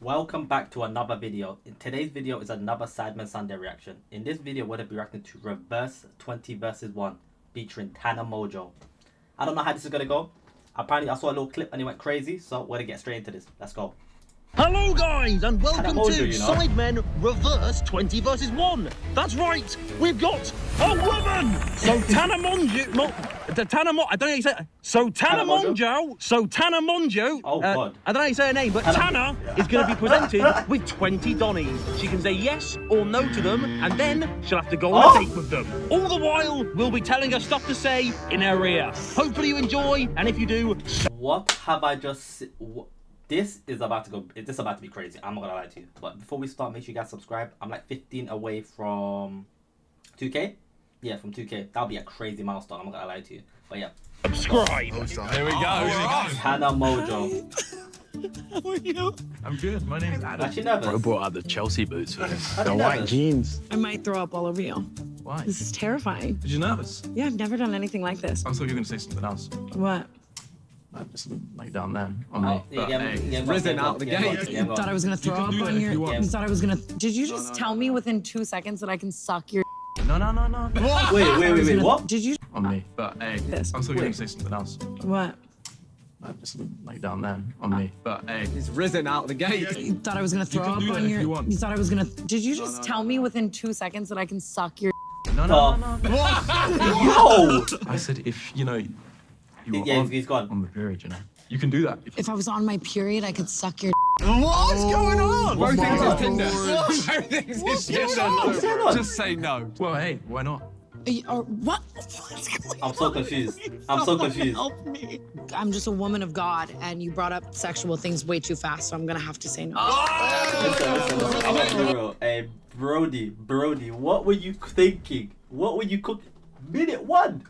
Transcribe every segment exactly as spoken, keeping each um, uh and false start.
Welcome back to another video. In today's video is another Sidemen Sunday reaction. In this video, we're going to be reacting to Reverse twenty versus one featuring Tana Mongeau. I don't know how this is going to go. Apparently, I saw a little clip and it went crazy, so we're going to get straight into this. Let's go. Hello, guys, and welcome Mongeau, to you know. Sidemen Reverse twenty versus one. That's right, we've got a woman. So Tana Mongeau, Mo Tana Mo I don't know how you say it. So Tana, Tana Mongeau, so Tana Mongeau. Oh uh, God, I don't know how you say her name, but Tana, Tana yeah. is going to be presented with twenty Donnies. She can say yes or no to them, and then she'll have to go on oh. a date with them. All the while, we'll be telling her stuff to say in her ear. Hopefully, you enjoy, and if you do, what have I just? This is about to go, this is about to be crazy, I'm not gonna lie to you. But before we start, make sure you guys subscribe. I'm like fifteen away from two K? Yeah, from two K. That'll be a crazy milestone, I'm not gonna lie to you. But yeah. Subscribe! Oh, here we go, oh, here we go. Tana Mongeau. How are you? I'm good, my name's Adam. Actually nervous. Bro brought out the Chelsea boots for this. The white jeans. I might throw up all over you. Why? This is terrifying. Are you nervous? Yeah, I've never done anything like this. I was like, you're gonna say something else. What? Just like down there. On oh, me. Yeah, hey, yeah, risen yeah, out of the yeah, game. Yeah, yeah, thought I was gonna throw up on your. You yeah. Thought I was gonna. Did you just no, no, tell no, me no. within two seconds that I can suck your? No, no, no, no. Wait, wait, wait, wait. Gonna, what? Did you? On me. But hey, this. I'm still wait. gonna say something else. What? Just like down there. On me. But hey, he's risen out of the game. You thought I was gonna throw up on your. You, you thought I was gonna. Did you just no, no, tell no, me no. within two seconds that I can suck your? No, no, no, no. Yo! I said if you know. Yeah, he's gone. On the period, you know. You can do that. If, if I was on my period, I could suck your. What's oh, going on? Both things is Tinder. Both things is Tinder. Just say no. Well, hey, why not? Are you, are, what? I'm so confused. I'm so confused. Help me. I'm just a woman of God, and you brought up sexual things way too fast, so I'm gonna have to say no. Oh! Listen, listen, listen. I'm not for real. Hey, Brody, Brody, what were you thinking? What were you cooking? Minute one.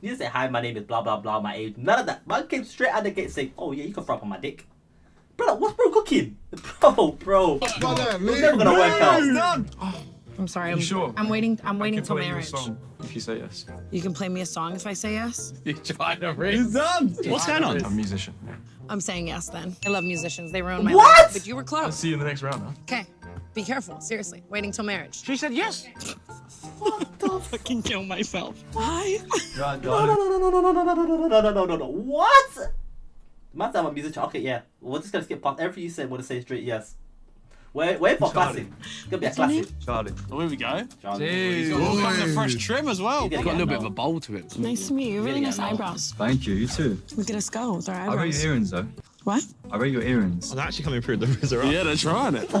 You didn't say, hi, my name is blah, blah, blah, my age. None of that. Man came straight out the gate saying, oh, yeah, you can throw up on my dick. Bro, what's bro cooking? Bro, bro. Brother, it's never going to work out. Oh, I'm sorry. I'm, sure? I'm waiting. I'm I waiting till marriage. Song if you say yes. You can play me a song if I say yes? You're trying to raise. He's done. What's going on? I'm a musician. I'm saying yes, then. I love musicians. They ruined my what? life. But you were close. I'll see you in the next round, huh? Okay. Be careful. Seriously. Waiting till marriage. She said yes. What the fuck? I can kill myself. Why? No, no, no, no, no, no, no, no, no, no, no, no, no. What? Must have a musician. Okay, yeah. We're just gonna skip past everything you said. We're gonna say straight yes. Wait, wait for classic. It's gonna be a classic. Charlie. Oh, here we go. Charlie. He's got the fresh trim as well. He's got a little bit of a bowl to it. Nice to meet you. Really nice eyebrows. Thank you. You too. Look at us go. With our eyebrows. I read your earrings though. What? I rate your earrings. Oh, they're actually coming through the razor. Yeah, they're trying it.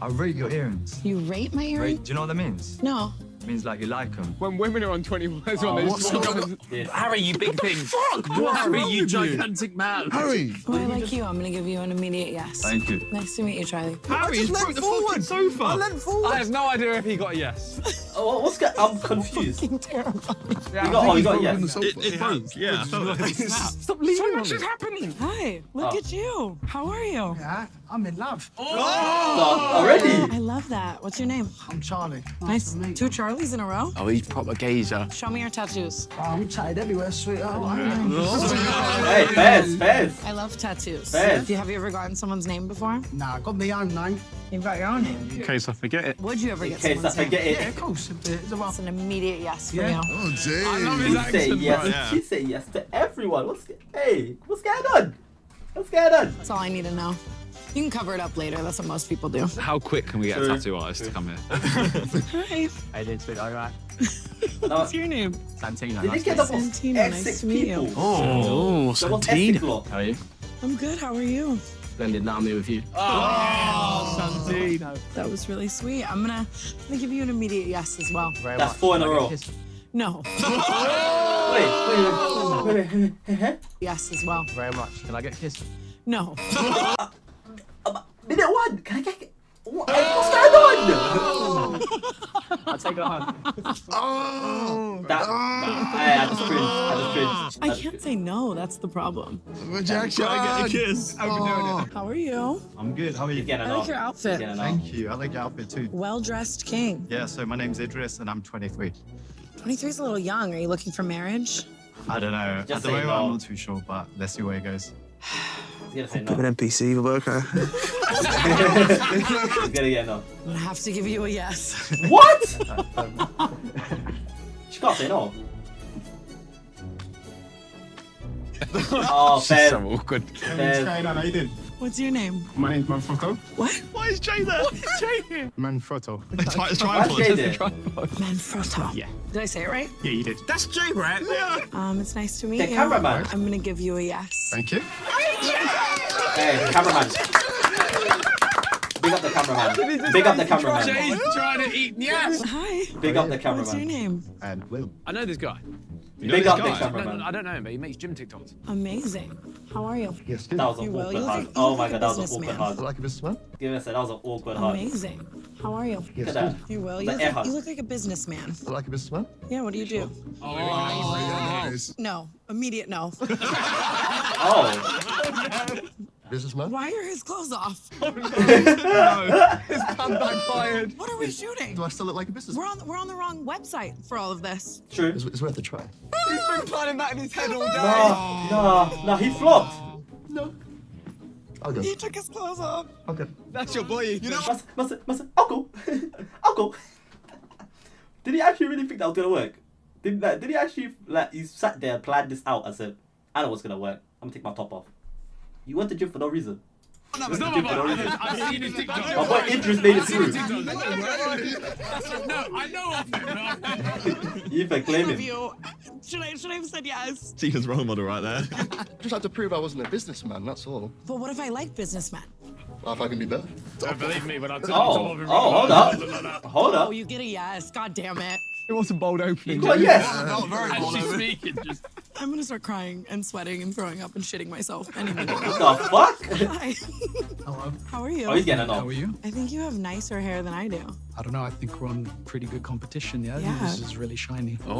I rate your earrings. You rate my earrings? Rate, do you know what that means? No. It means like you like them. When women are on twenty-one, oh, on what's on this? Harry, you big thing. Fuck! Harry, you gigantic man. Harry. Well, I like you. I'm gonna give you an immediate yes. Thank you. Nice to meet you, Charlie. Harry's broke the fucking sofa. I leant forward. I have no idea if he got a yes. Oh, what's going on? I'm confused. Fucking terrifying. Yeah, you got, oh, you got a yes. It, it broke. Yeah. Stop leaving. So much is happening. Hi. Look at you. How are you? Yeah. I'm in love. Oh! Already? I love that. What's your name? I'm Charlie. Nice. Two Charlies in a row? Oh, he's proper gazer. Show me your tattoos. Oh, I'm tatted everywhere, sweetheart. Hey, Fez, Fez. I love tattoos. Fez. Have you ever gotten someone's name before? Nah, I got my own name. You've got your own name? In case I forget it. Would you ever get someone's name? In case I forget it. Yeah, of course. It's an immediate yes for you. Oh, geez. I love his accent. She said yes to everyone. What's, hey, what's going on? What's going on? That's all I need to know. You can cover it up later. That's what most people do. How quick can we get sure. a tattoo artist sure. to come here? Hi. I did speak alright. What's your name? Santino. Did nice you get up Santino? Nice to meet you. Oh, oh Santino. How are you? I'm good. How are you? Blended now me with you. Oh, oh Santino. That was really sweet. I'm gonna, I'm gonna give you an immediate yes as well. Very That's much. four in a row. No. Wait, wait, wait, wait, wait. Yes as well. Very much. Can I get a kiss? No. Minute one, can I get what? What's going on? I'll take it on. Oh, that, that, I, I just cringed. I just cringed. I, I can't cringed. say no. That's the problem. Rejection. I get a kiss. I've been doing it. How are you? I'm good. How are you? I like your outfit. Thank you. I like your outfit too. Well dressed king. Yeah. So my name's Idris, and I'm twenty-three. twenty-three is a little young. Are you looking for marriage? I don't know. Just At the moment, no. I'm not too sure, but let's see where it goes. gonna say no. An N P C will work, huh? He's gonna get no. I have to give you a yes. What? She can't say no. Oh, fair. So awkward. Fair. What's going on? How you doing? What's your name? My name's Manfrotto. What? Why is Jay there? What is Jay here? Manfrotto. It's like a tripod. Why is Jay there? Manfrotto. Yeah. Did I say it right? Yeah, you did. That's Jay, right? Yeah. Um, it's nice to meet the you. Cameraman. I'm gonna give you a yes. Thank you. Hey, cameraman. Big up the cameraman. Big up the cameraman. Jay's trying to eat. Yes. Hi. Big up the cameraman. What's your name? And Will. I know this guy. You know Big up guy? I, don't, I don't know him, but he makes gym TikToks. Amazing. How are you? Yes, that was an awkward hug. Oh my god, that was an awkward hug. Like a businessman? Give me a second, that was an awkward hug. Amazing. How are you? Yes, that. You will. You look, you look like a businessman. Like a businessman? Yeah, what do you do? Oh, oh. No, immediate no. Oh. Businessman? Why are his clothes off? Oh, no. No. His pun backfired. What are we shooting? Do I still look like a businessman? We're on, we're on the wrong website for all of this. True. It's, it's worth a try. He's been planning that in his head all day. No, no, no, he flopped. No. I'll go. He took his clothes off. Okay. That's your boy. You know what? Must, must, must, I'll go. I'll go. Did he actually really think that was going to work? Did, like, did he actually, like, he sat there and planned this out and said, I know what's going to work. I'm going to take my top off. You went to gym for no reason. No, no, no, no, no, no, I've seen his TikTok. My boy Idris made it through. No, I know of him. You can claim him. Should I, should I have said yes? Tina's role model right there. Just had to prove I wasn't a businessman, that's all. But what if I like businessmen? Well, if I can be better. Don't believe me when I tell oh. you. Oh, oh, hold up. Hold up. Oh, you get a yes. God damn it. It was a bold opening. Well, yes. Not very bold. As she's speaking, just... I'm going to start crying and sweating and throwing up and shitting myself. Anyway. What the fuck? Hi. Hello. How are you? Oh, he's getting it off. How are you? I think you have nicer hair than I do. I don't know. I think we're on pretty good competition. Yeah. yeah. This is really shiny. Oh.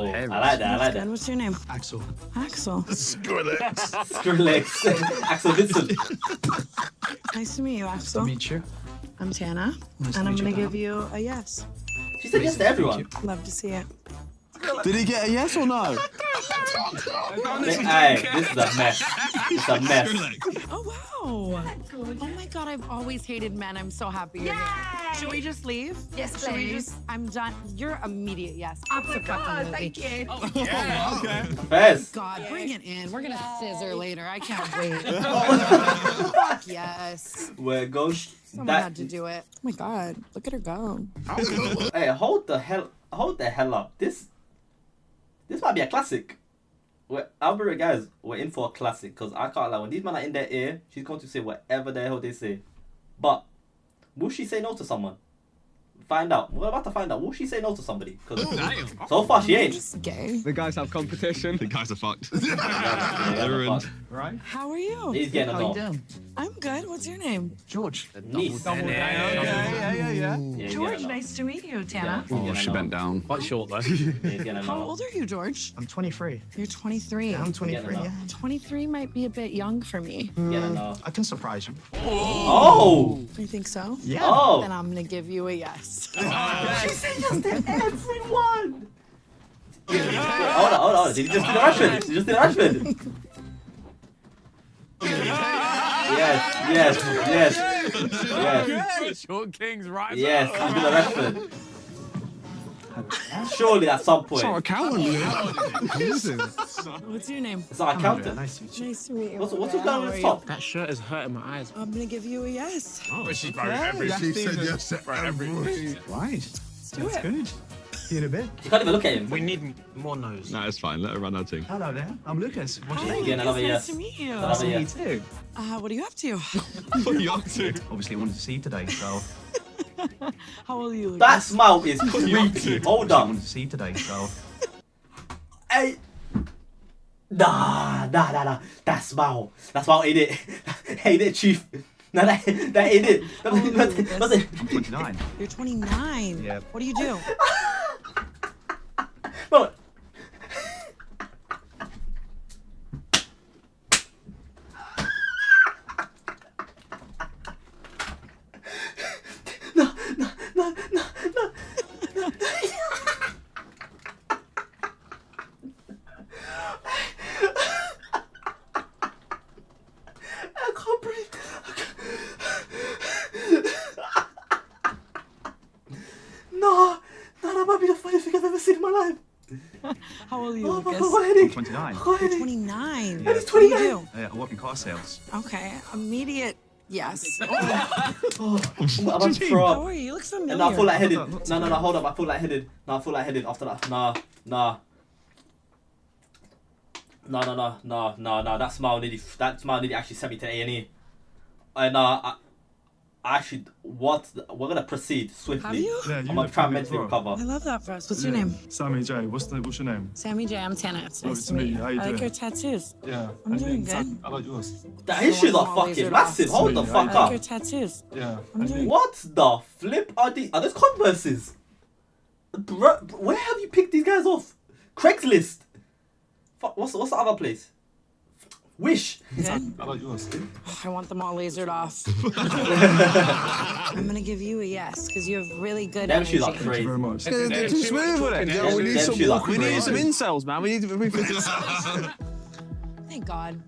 Oh. I like that. I like that. What's your name? Axel. Axel. Skrillex. Skrillex. Axel Vinson. Nice to meet you, Axel. Nice to meet you. I'm Tana. Nice and I'm going to give you a yes. She said yes to everyone. Love to see it. Did he get a yes or no? Hey, this is a mess. It's a mess. Oh, wow. Oh, my God. I've always hated men. I'm so happy you're here. Should we just leave? Yes, please. Should we just... I'm done. You're immediate yes. Oh, my God. Thank you. Oh, yeah. Okay. Best. Oh, God. Bring it in. We're going to scissor later. I can't wait. Fuck yes. Where it goes... Someone that... had to do it. Oh my god, look at her go. Hey, hold the hell hold the hell up. This This might be a classic. We're Albert guys, we're in for a classic, because I can't lie, when these men are in their ear, she's going to say whatever the hell they say. But will she say no to someone? Find out. We're about to find out. Will she say no to somebody? Because so far she ain't. Gay. The guys have competition. The guys are fucked. They're ruined. Right? How are you? He's getting a no. I'm good. What's your name? George. Nice. Yeah, yeah, yeah, yeah. George, nice to meet you, Tana. Oh, she bent down. Quite short though. How old are you, George? I'm twenty-three. You're twenty-three. I'm twenty-three. twenty-three might be a bit young for me. I can surprise you. Oh. You think so? Yeah. Oh. Then I'm gonna give you a yes. Oh. She said yes to everyone! Hold on, hold on, did he just do the Russian? Did he just do the Russian? Yes, yes, yes, yes. Short King's right. Yes, he did the Russian. Surely at some point. It's our accountant. What's your name? It's our accountant. Nice to meet you. Nice to meet you. What's, what's going on with the top? That shirt is hurting my eyes. I'm going to give you a yes. Oh, but she's right every She said yes to everything. Right. That's good. See you in a bit. You can't even look at him. We need more nose. No, it's fine. Let her run her team. Hello there. I'm Lucas. What do you think? Nice to meet you. Nice to meet you too. Uh, what are you up to? What are you up to? Obviously, I wanted to see you today, so... How old are you? That smile is creepy. Hold on. I want to see today, so. Hey. Nah, nah, nah, nah. That smile. That smile ain't it. Ain't it, Chief? Nah, that, that ain't it. That, oh, that, that, that's it. I'm twenty-nine. You're twenty-nine? Yeah. What do you do? Well, old are you, oh, Lucas? I'm twenty-nine. You're twenty-nine. Yeah. That is twenty-nine. What do you do? Uh, I work in car sales. Okay. Immediate. Yes. Oh. Oh, I'm How are you? You look so familiar. No, I feel lightheaded. Like no, no, no, hold up. I feel lightheaded. No, I feel lightheaded after that. Nah, nah. No, no, no, no, no, no. That smile nearly, that smile nearly actually sent me to A and E. And uh, I, I actually, what, we're gonna proceed swiftly. Have you? Yeah, you I'm gonna try and mentally recover. I love that for us. What's yeah. your name? Sammy J. What's the, what's your name? Sammy J. I'm Tana. It's nice, nice to meet you. How are you I doing? Like your tattoos. Yeah. I'm and doing good. I like yours. The issues are fucking massive. Hold the fuck up. I like your tattoos. Yeah. I'm doing what the flip are these? Are those Converses? Bro, where have you picked these guys off? Craigslist. Fuck, what's, what's the other place? Wish. Yeah. I like yours. I want them all lasered off. I'm gonna give you a yes because you have really good them energy. Them shoes are crazy. Because they're, they're too smooth with it. Yeah, we need some, we need some incels, man. We need to be incels. Thank God.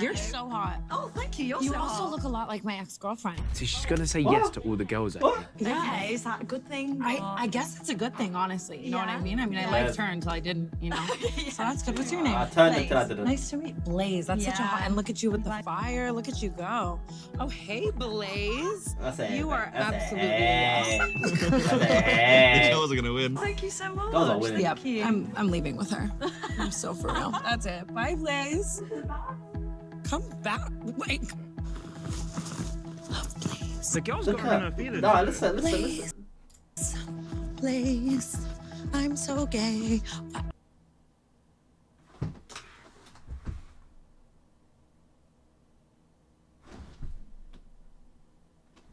You're so hot. Oh, thank you. You're you so also hot. Look a lot like my ex-girlfriend. So she's gonna say what? yes to all the girls. I think. Yeah. Okay, is that a good thing? I, I guess it's a good thing, honestly. You yeah. know what I mean? I mean, yeah. I liked her until I didn't, you know. yeah. So that's good. What's your name? I turned Blaze. Until I didn't. Nice to meet Blaze. That's yeah. such a hot. And look at you with the fire. Look at you go. Oh, hey, Blaze. That's it. You are that's absolutely awesome. The girls are gonna win. Thank you so much. Girls are winning. Yep. Thank you. I'm, I'm leaving with her. I'm so for real. That's it. Bye, Blaze. Come back, wait. Oh, please. The girls got her feeling. No, listen, listen, please. listen. Please, I'm so gay. I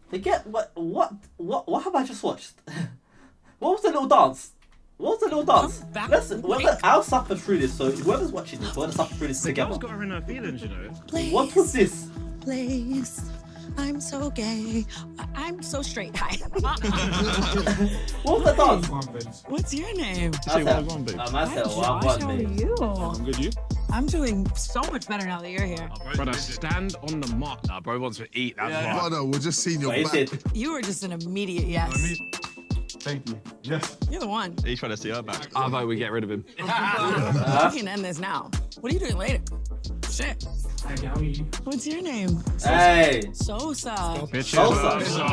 they get what? What? What? What have I just watched? What was the little dance? What's the little dance? Listen, whether I'll suffer through this, so whoever's watching this, we're gonna suffer through this the together. Got her in her feelings, you know. Please, what was this? Please, I'm so gay. I'm so straight. Hi. What was the dance? What's your name? I said, I'm myself. Hi, Josh, how are you? I'm good, you? I'm doing so much better now that you're here. Oh, bro, stand on the mark. Nah, bro wants to eat. That's yeah. why. Oh, no, we're just seeing your back. It? You were just an immediate yes. Thank you. Yes. You're the one. He's trying to see her back. I vote we get rid of him. We can end this now. What are you doing later? Shit. Hey, how are you? What's your name? Hey. Sosa. Bitches Sosa. Sosa.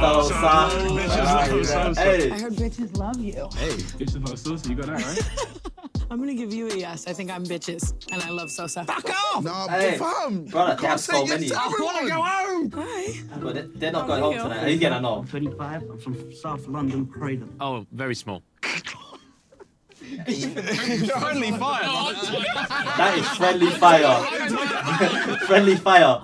Sosa. Sosa. Hey. I heard bitches love you. Hey. Bitches love Sosa. You got that, right? I'm going to give you a yes. I think I'm bitches. And I love Sosa. Fuck off! No, hey. Fam. Brother, they have so many. I want to go home. Hi. Bro, they're, they're not how going home tonight. He's going to know. I'm twenty-five. I'm from South London, Croydon. Oh, very small. You're only fire. That is friendly fire. Friendly fire. Um,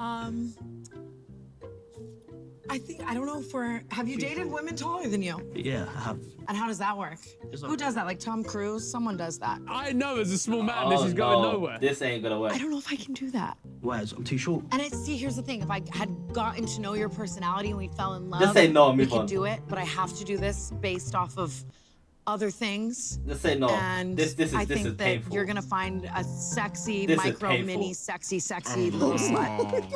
I think I don't know if we're. Have you dated women taller than you? Yeah, I have. And how does that work? Like, who does that? Like Tom Cruise? Someone does that. I know there's a small man. Oh, this is going no. nowhere. This ain't gonna work. I don't know if I can do that. Why? I'm too short. And I see. Here's the thing. If I had gotten to know your personality and we fell in love, just say no. We could do it. But I have to do this based off of other things. Let's say no. And this, this is, I think this is that painful. You're gonna find a sexy this micro mini, sexy, sexy little slut.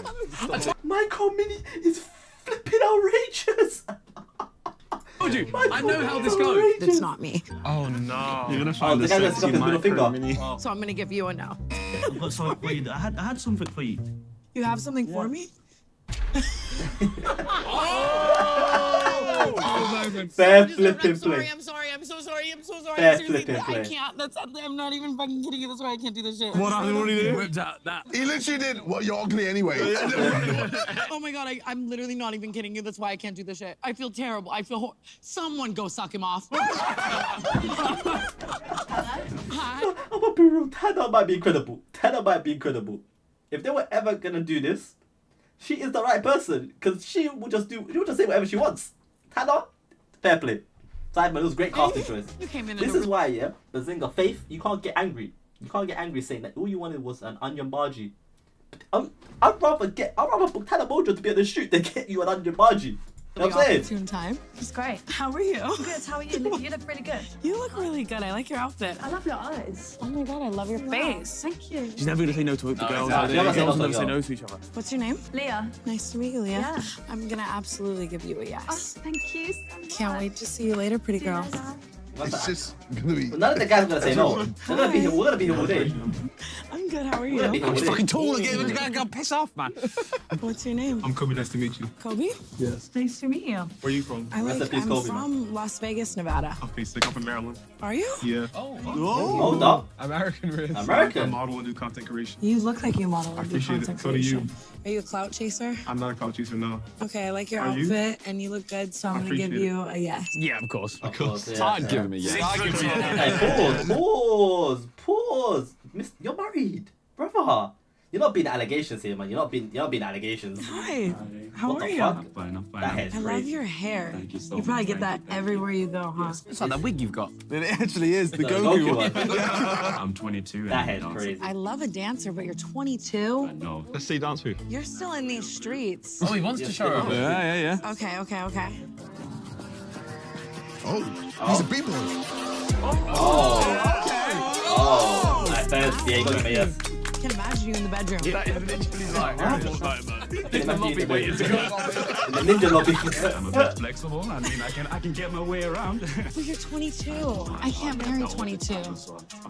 Micro mini is flipping outrageous. Told you, micro I know how this goes. That's not me. Oh no. You're gonna find oh, the sexy micro finger. Mini. Oh. So I'm gonna give you a no. I've got something for you. I had, I had something for you. You have something what? for me? Oh! Oh my God. Fair flipping play. I'm sorry. I'm so sorry. I'm so sorry. Fair flipping play. I can't. That's. I'm not even fucking kidding you. That's why I can't do this shit. What happened? What did he do? Whipped out that. He literally did. Well, you're ugly anyway. Oh my God. I, I'm literally not even kidding you. That's why I can't do this shit. I feel terrible. I feel. Hor Someone go suck him off. Hi. I'm gonna be real. Tana might be incredible. Tana might be incredible. If they were ever gonna do this. She is the right person, because she will just do, she will just say whatever she wants. Tana, fair play. Sidemen, it was great casting choice. You came in this is why, yeah, the Zinger Faith, you can't get angry. You can't get angry saying that all you wanted was an onion bhaji. I'd, I'd rather get, I'd rather book Tana Mongeau to be on the shoot than get you an onion bhaji. You know what I'm saying? Time. It's great. How are you? I'm good. How are you? Look, you look pretty good. You look really good. I like your outfit. I love your eyes. Oh my God, I love your wow. face. Thank you. She's never gonna say no to the no, girls. Exactly. The girls never girl. say no to each other. What's your name? Leah. Nice to meet you, Leah. Yeah. I'm gonna absolutely give you a yes. Oh, thank you so much. Can't wait to see you later, pretty girl. What's it's that? Just gonna be. Well, none of the guys are gonna say no. We're gonna be here. We're gonna be here all day. I'm good. How are you? I'm oh, fucking tall again. You gotta go piss off, man. What's your name? I'm Kobe. Nice to meet you. Kobe? Yes. Nice to meet you. Where are you from? I like, I'm Kobe, from man. Las Vegas, Nevada. Okay, sick. I'm from Maryland. Are you? Yeah. Oh. Oh. Hold up. American. Risk. American. I model and do content creation. You look like you model. I appreciate it. So do you. Are you a clout chaser? I'm not a clout chaser, no. Okay, I like your Are outfit, you? and you look good, so I'm going to give you a yes. Yeah, of course. Of course. It's hard giving me a yes. Start giving me a yes. Hey, pause, pause, pause. You're married, brother. You're not being allegations here, man. You're not being, you're not being allegations. Hi. How what are you? Fuck? I'm fine, I'm fine. I crazy. love your hair. Thank you so you probably much. get that Thank everywhere you. you go, huh? Yes. It's like that wig you've got. It actually is. The no, Goku one. one. I'm twenty-two. That head's crazy. I love a dancer, but you're twenty-two? I know. Let's see dance food. You're still in these streets. Oh, he wants yes, to show off. Yeah, yeah, yeah. Okay, okay, okay. Oh, oh. he's a b-boy. Oh. oh, okay. Oh, that first ain't gonna be us. I can imagine you in the bedroom. Yeah, that is literally like, in the lobby waiting to go. In the ninja lobby. I'm a bit flexible. I mean, I can, I can get my way around. But you're twenty-two. I can't marry twenty-two.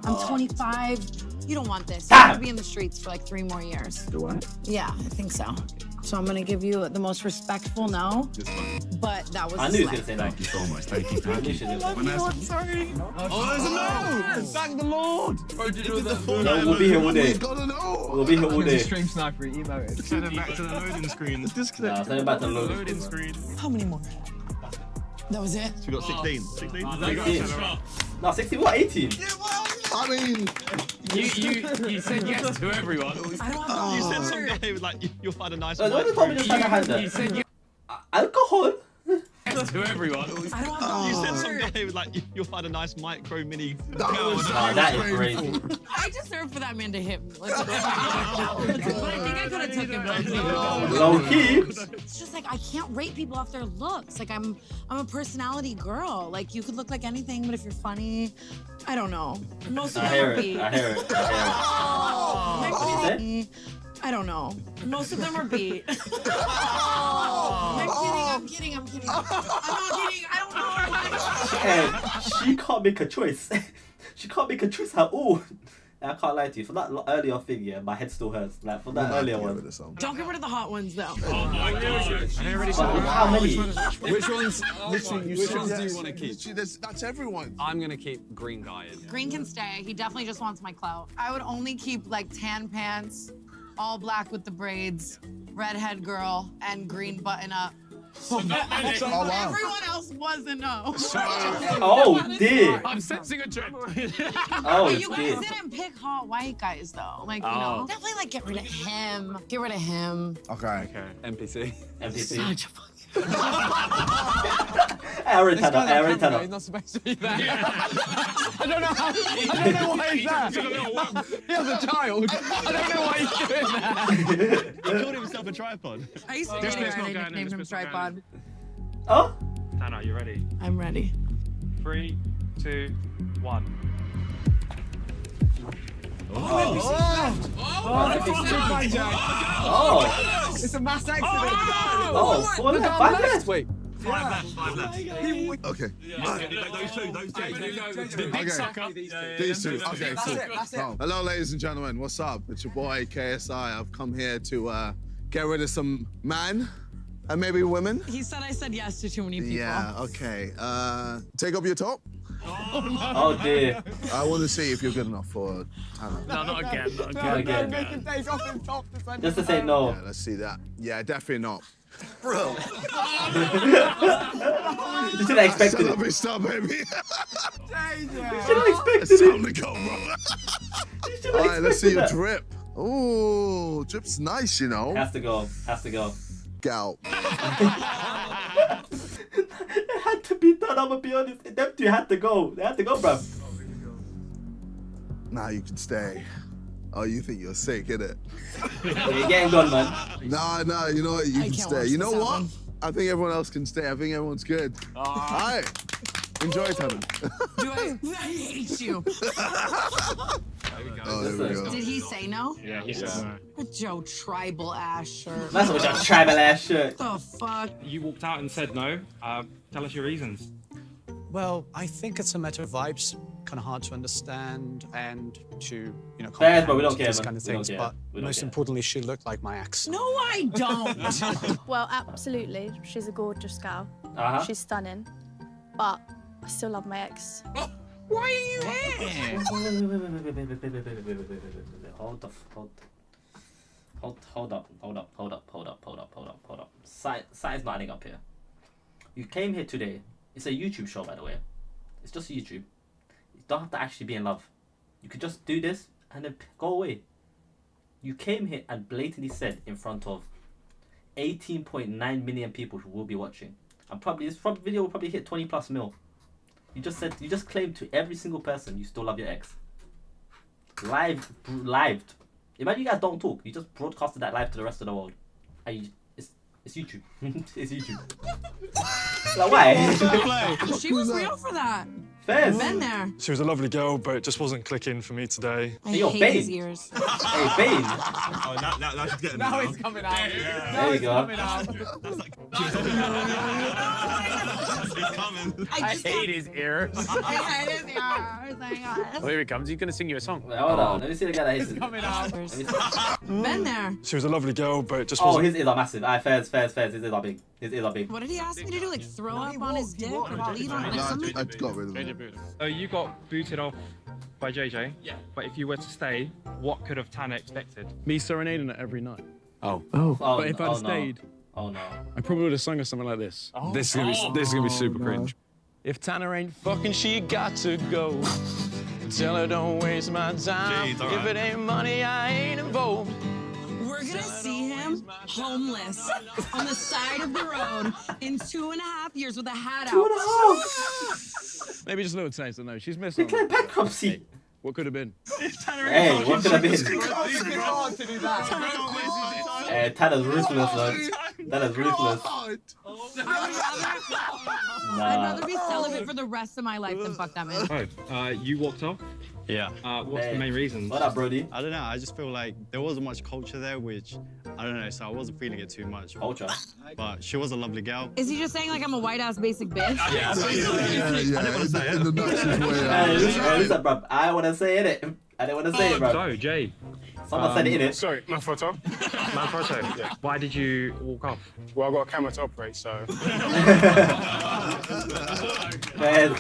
I'm twenty-five. You don't want this. You have to be in the streets for like three more years. Do I? Yeah, I think so. So I'm gonna give you the most respectful no. But that was. I knew you were gonna say thank you so much. Thank you. Thank you. I love you. I'm sorry. Oh, there's a no. Thank the Lord. No, we'll be here one day. We'll be here all day. Stream sniper emote. Send it back to the loading screen. Disconnect. Send it back to the loading screen. How many more? That was it. So we got sixteen. Sixteen. No, sixteen. What? Eighteen. I mean, you you you said yes to everyone. I don't oh. You said some guy was like, you'll find a nice one. No, no, you, you said yes. Alcohol. Yes to everyone. I don't oh. You said some guy was like, you'll find a nice micro mini. That, was oh, that is crazy. I deserve for that man to hit me. But I think I could have took him. Low key. It's just like I can't rate people off their looks. Like I'm I'm a personality girl. Like you could look like anything, but if you're funny. I don't know. Most of them are bees. I hear it. I hear it. I don't know. Most of them are beat. I'm kidding. I'm kidding. I'm kidding. I'm not kidding. I don't know. She can't make a choice. She can't make a choice at all. I can't lie to you. For that earlier thing, yeah, my head still hurts. Like for that yeah, earlier one. Don't get rid of the hot ones though. Oh my God! I already saw how many. Which ones? Which ones do you want to keep? That's everyone. I'm gonna keep green guy. In. Green can stay. He definitely just wants my clout. I would only keep like tan pants, all black with the braids, redhead girl, and green button up. So oh, that, that so, oh, wow. Everyone else was a no. So, oh, dear. I'm sensing a trend. Oh, but you guys dear. didn't pick hot white guys, though. Like, you oh. know, definitely, like, get rid of him. Get rid of him. Okay. Okay. N P C. N P C. Such a fucking... Aaron Tanner, Aaron Tanner. He's not supposed to be there. Yeah. I don't know how, I don't know why he's there. He has a child. I don't know why he's doing that. He called himself a tripod. I used to date a guy and I nicknamed him Tripod. Oh? Tanner, you ready? I'm ready. Three, two, one. Oh, oh, oh, oh, oh, it's a mass accident. Oh, what is that? Wait. Five left, five left. Okay. Those two, those two. The big sucker. These two. Okay, cool. Oh. Hello, ladies and gentlemen. What's up? It's your boy, K S I. I've come here to uh, get rid of some man and maybe women. He said I said yes to too many people. Yeah, okay. Uh, take up your top. Oh, no. Oh dear. I want to see if you're good enough for Tana. No, not again. Not again. Not again. They can take off his top to send Just to say no. Yeah, let's see that. Yeah, definitely not. Bro. You should have expected it. Shut up and stop, baby. You should have expected it's time to go, bro. All right, let's see your drip. Ooh, drip's nice, you know. Has to go. Has to go. Get out. It had to be done, I'm gonna be honest. Them two had to go. They had to go, bruv. Nah, you can stay. Oh, you think you're sick, innit? You're getting gone, man. Nah, nah, you know what? You I can stay. You know what? One. I think everyone else can stay. I think everyone's good. Uh, All right. Enjoy, Tana. Do I, I hate you. There we go. Oh, there we go. Did he say no? Yeah, he said no. A Joe tribal ass shirt. That's what a tribal ass shirt. What the fuck? You walked out and said no. Uh, tell us your reasons. Well, I think it's a matter of vibes, kind of hard to understand and to, you know, Bad, but we don't care these kind of things. But most importantly, she looked like my ex. No, I don't. Well, absolutely, she's a gorgeous gal. Uh-huh. She's stunning, but I still love my ex. Why are you here? Hold up, hold up. Hold, hold up, hold up, hold up, hold up, hold up, hold up, hold up. Side, side's lining up here. You came here today. It's a YouTube show, by the way. It's just YouTube. You don't have to actually be in love. You could just do this and then go away. You came here and blatantly said in front of eighteen point nine million people who will be watching. And probably this video will probably hit twenty plus mil. You just said, you just claimed to every single person you still love your ex. Live, live. Imagine you guys don't talk. You just broadcasted that live to the rest of the world. And you, it's it's YouTube. It's YouTube. Like, why? She was real for that. Fez. Been there. She was a lovely girl, but it just wasn't clicking for me today. I hey, yo, hate babe. His ears. Hey, babe. Oh, now, now, now she's getting now it. Now it's coming out. Yeah. Yeah. Now there it's coming out. That's like, it's coming. I, I hate his ears. I hate his ears. Oh, here it comes. He's going to sing you a song. Wait, hold on. Let me see the guy that hates it. It's coming out. Been there. She was a lovely girl, but it just wasn't... Oh, his ears are massive. All right, Fez, Fez, Fez. His ears are big. His ears are big. What did he ask me to do? Like, throw no, up on his dick? Or bleed on him or something? I got rid of him. So you got booted off by J J. Yeah. But if you were to stay, what could have Tana expected? Me serenading her every night. Oh. Oh. oh but if I'd oh, stayed, no. oh no, I probably would have sung her something like this. Oh. This is gonna be this is gonna be super oh, no. cringe. If Tana ain't fucking, she got to go. Tell her don't waste my time. Jeez, right. If it ain't money, I ain't involved. We're gonna see him homeless on the side of the road in two and a half years with a hat two out. And a half. Maybe just a little taste, I know. She's missing. Declare bankruptcy. Hey, what could have been? Hey, what could have been? Hey, Tana's ruthless, though. Tana's ruthless. I'd rather be celibate for the rest of my life than fuck that man. Oh, uh, you walked off? Yeah. Uh, what's hey. the main reason? What up, Brody? I don't know. I just feel like there wasn't much culture there, which I don't know. So I wasn't feeling it too much. Culture. But she was a lovely girl. Is he just saying like I'm a white ass basic bitch? Yeah. yeah, yeah. I didn't want to say it. Listen, bruv. I want to say it. I didn't want to say it, bruv. So, Jay. Someone um, said it in it. Sorry, Manfrotto. Manfrotto. Yeah. Why did you walk off? Well, I got a camera to operate, so.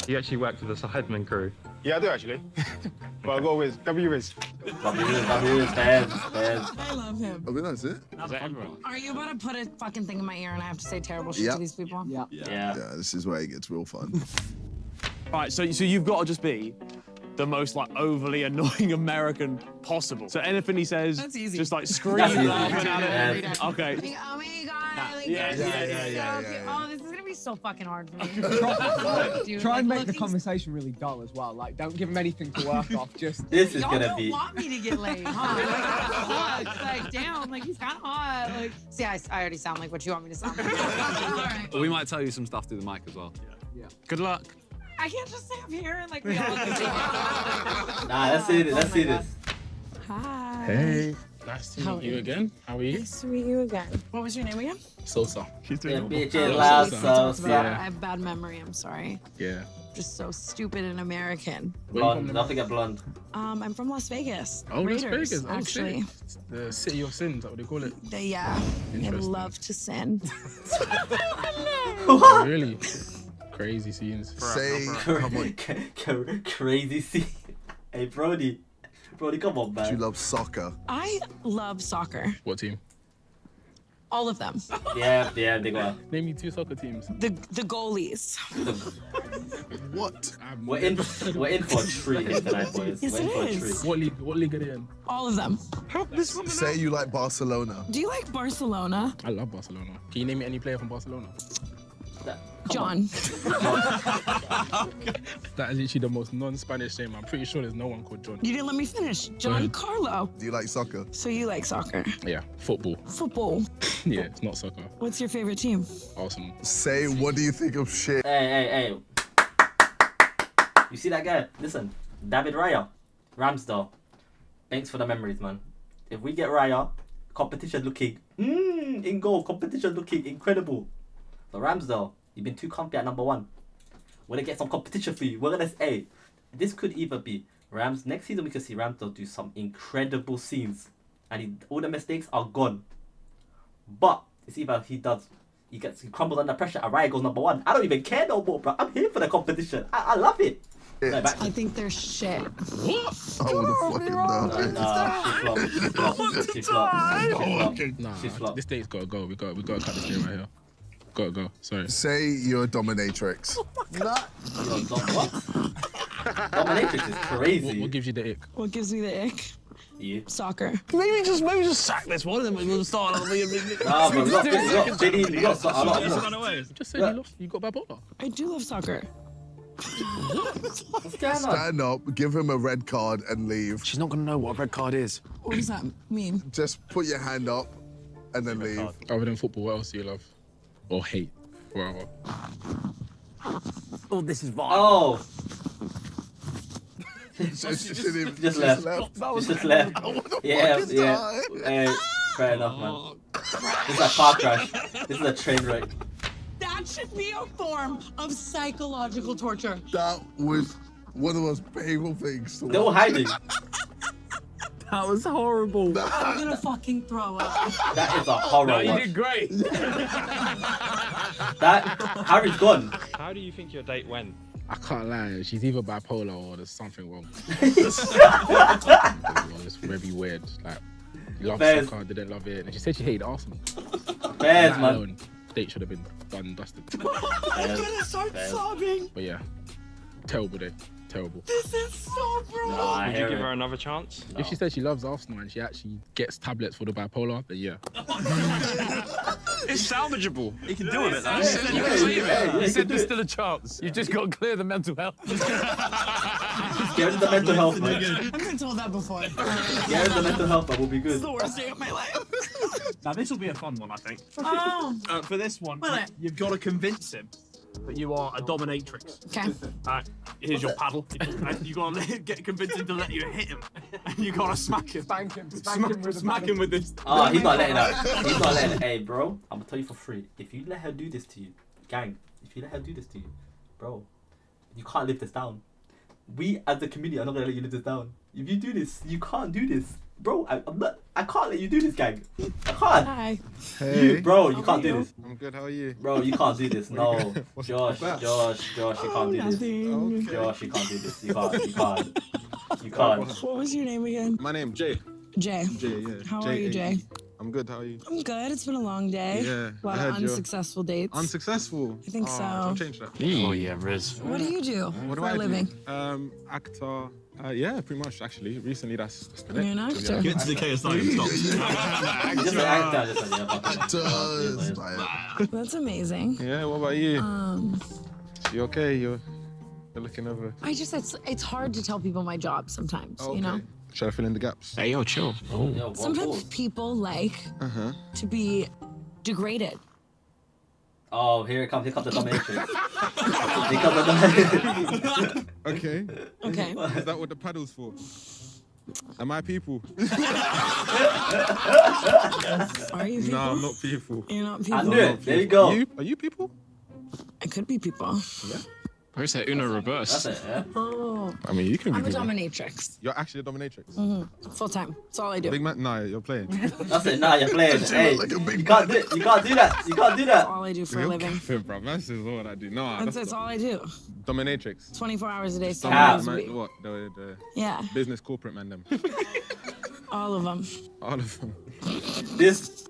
You actually worked for the Sidemen crew. Yeah, I do actually. But I got Wiz. W Wiz. W Wiz. W Wiz. I love him. I think that's it. That's everyone. Are you about to put a fucking thing in my ear and I have to say terrible shit yep. to these people? Yep. Yeah. Yeah. Yeah. This is where it gets real fun. All right. So, so you've got to just be the most like overly annoying American possible. So anything he says, that's easy. Just like scream laughing at it. Yeah. Okay. Like, oh my god. Nah. Like, yeah, yeah, yeah, yeah, yeah, yeah, yeah. Oh, this is gonna be so fucking hard for me. Try, Dude, try and like, make looking... the conversation really dull as well. Like, don't give him anything to work off. Just this is gonna don't be. Don't want me to get laid, huh? Like, it's like, damn, like he's kind of hot. Like, see, I, I already sound like what you want me to sound like. Right. We might tell you some stuff through the mic as well. Yeah. yeah. Good luck. I can't just stay up here and like we all like, nah, let's see this, let's see this. Hi. Hey. Nice to meet you again. How are you? Nice to meet you again. What was your name again? Sosa. She's doing yeah, bitch, loud Sosa. Sosa. Yeah. I have bad memory, I'm sorry. Yeah. Just so stupid and American. Blonde, nothing at blonde. Um, I'm from Las Vegas. Oh, Raiders, Las Vegas, actually. It's the city of sin, is that what they call it? The, yeah. I love to sin. What? Really? Crazy scenes. Say, come on. Crazy scene. Hey, Brody. Brody, come on, man. Do you love soccer? I love soccer. What team? All of them. Yeah, yeah, they go. Name me two soccer teams. The the goalies. What? We're in, we're in for a treat here tonight, boys. Yes, we're in it for is. A treat. What league, what league are they in? All of them. Help this woman Say out. You like Barcelona. Do you like Barcelona? I love Barcelona. Can you name me any player from Barcelona? That, John. That is literally the most non-Spanish name. I'm pretty sure there's no one called John. You didn't let me finish. John mm. Carlo. Do you like soccer? So you like soccer? Yeah, football. Football? Yeah, it's not soccer. What's your favorite team? Arsenal. Say, what do you think of shit? Hey, hey, hey. You see that guy? Listen, David Raya, Ramsdale. Thanks for the memories, man. If we get Raya, competition looking, mmm, in goal, competition looking incredible. So Ramsdale, you've been too comfy at number one. We're going to get some competition for you. We're going to say, this could either be Rams. Next season, we could see Ramsdale do some incredible scenes. And he, all the mistakes are gone. But it's either he does, he gets, he crumbles under pressure and Raya goes number one. I don't even care no more, bro. I'm here for the competition. I, I love it. No, I think they're shit. What? I would have fucking died. Nah, she flopped. She flopped. She flopped. This date's gotta go. We got we gotta cut this game right here. Gotta go. Sorry. Say you're a dominatrix. What? What? Dominatrix is crazy. What, what gives you the ick? What gives me the ick? Yeah. Soccer. Maybe just maybe just sack this one and then we'll start. Nah, but look, look, look. Just say you lost. You got bad ball. I do love soccer. Stand up, give him a red card and leave. She's not going to know what a red card is. What does that mean? Just put your hand up and then leave. Card. Other than football, what else do you love? Or hate? Wow. Oh, this is vile. Oh. just, just, just, just, just left. left. That was just left. Yeah, yeah. Hey, fair enough, man. This is a car crash. This is a train wreck. That should be a form of psychological torture. That was one of those painful things. They were hiding. That was horrible. That, I'm gonna that, fucking throw up. That is a horror. No, you did great. That Harry's gone. How do you think your date went? I can't lie. She's either bipolar or there's something wrong. It's very weird. Like, loved Bears. Soccer, didn't love it, and she said she hated Arsenal. Bears, man. Alone. Date should have been done and dusted. Oh my goodness, start sobbing. But yeah, terrible day, terrible. This is so brutal. Nah, would you give it. her another chance? No. If she said she loves Arsenal and she actually gets tablets for the bipolar, then yeah. It's salvageable. You can do it. You said you can save it. You said there's still a chance. You've just got to clear the mental health. Get the mental health, man. I've been told that before. Get the mental health, that will be good. It's the worst day of my life. Now this will be a fun one, I think. Oh. Uh, for this one, you, you've got to convince him that you are a dominatrix. Okay. Alright, here's your paddle. You got to get convinced him to let you hit him, and you got to smack him. Spank him. Spank Sma him with Smack him with this. Oh, he's not letting her. He's not letting her. Hey, bro, I'm gonna tell you for free. If you let her do this to you, gang. If you let her do this to you, bro, you can't live this down. We as the community are not gonna let you live this down. If you do this, you can't do this. Bro, I, I'm not, I can't let you do this, gang. I can't. Hi. Hey. You, bro, you how can't do you? this. I'm good, how are you? Bro, you can't do this, no. Josh, Josh, Josh, Josh, you can't oh, do nothing. this. Okay. Josh, you can't do this. You can't, you can't. You can't. What was your name again? My name, Jay. Jay. Jay, yeah. How J are you, Jay? I'm good, how are you? I'm good, it's been a long day. Yeah. A lot of unsuccessful your... dates. Unsuccessful? I think oh, so. I'll change that. Oh, yeah, Riz. What do you do what for do I a living? Do? Um, actor. Uh, yeah, pretty much, actually. Recently, that's... that's You're an actor. Get to the K S I. That's amazing. Yeah, what about you? Um, you okay? You're, you're looking over... I just... It's, it's hard to tell people my job sometimes, oh, okay. you know? Try to fill in the gaps. Hey, yo, chill. Oh. Yo, sometimes people like uh-huh. to be degraded. Oh, here it comes. Here comes the dominatrix. Here comes the dominatrix. Okay. Okay. Is that what the paddle's for? Am I people? Are you people? No, I'm not people. You're not people. I knew it. There you go. Are you, are you people? I could be people. Yeah. Where's that Uno reverse? That's it, yeah. Oh. I mean, you can be I'm a people. dominatrix. You're actually a dominatrix? Mm-hmm. Full time. That's all I do. Big man? Nah, you're playing. That's it, nah, you're playing. Hey, like you, can't do, you can't do that. You can't do that. That's all I do for you're a living. Fit, bro. That's just all I do. Nah, that's, that's, that's all I do. Dominatrix. twenty-four hours a day. Some hours man, a week. What? The, the yeah. Business corporate man, them. All of them. All of them. This...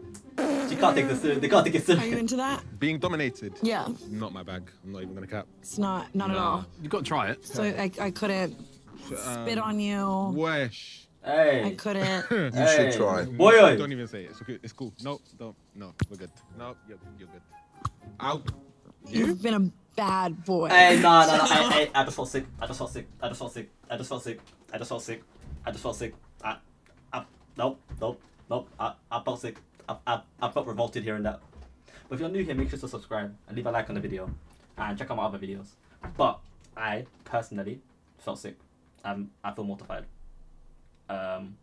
She can't take this serious. They can't take it serious. Are you into that? Being dominated? Yeah. Not my bag. I'm not even gonna cap. It's not, not no. at all. You got to try it. So yeah. I, I couldn't um, spit on you. Wesh. Hey. I couldn't. You hey. should try. Boy, don't, don't even say it. It's, okay. It's cool. No, don't. No, we're good. No, you're, you're good. Out. You've you? been a bad boy. Hey, no, no, no. Hey, hey, I just felt sick. I just felt sick. I just felt sick. I just felt sick. I just felt sick. I just felt sick. I, I, nope, nope, nope. I, I felt sick. I, I, I felt revolted hearing that. But if you're new here, make sure to subscribe and leave a like on the video and check out my other videos. But I personally felt sick. Um, I feel mortified. Um,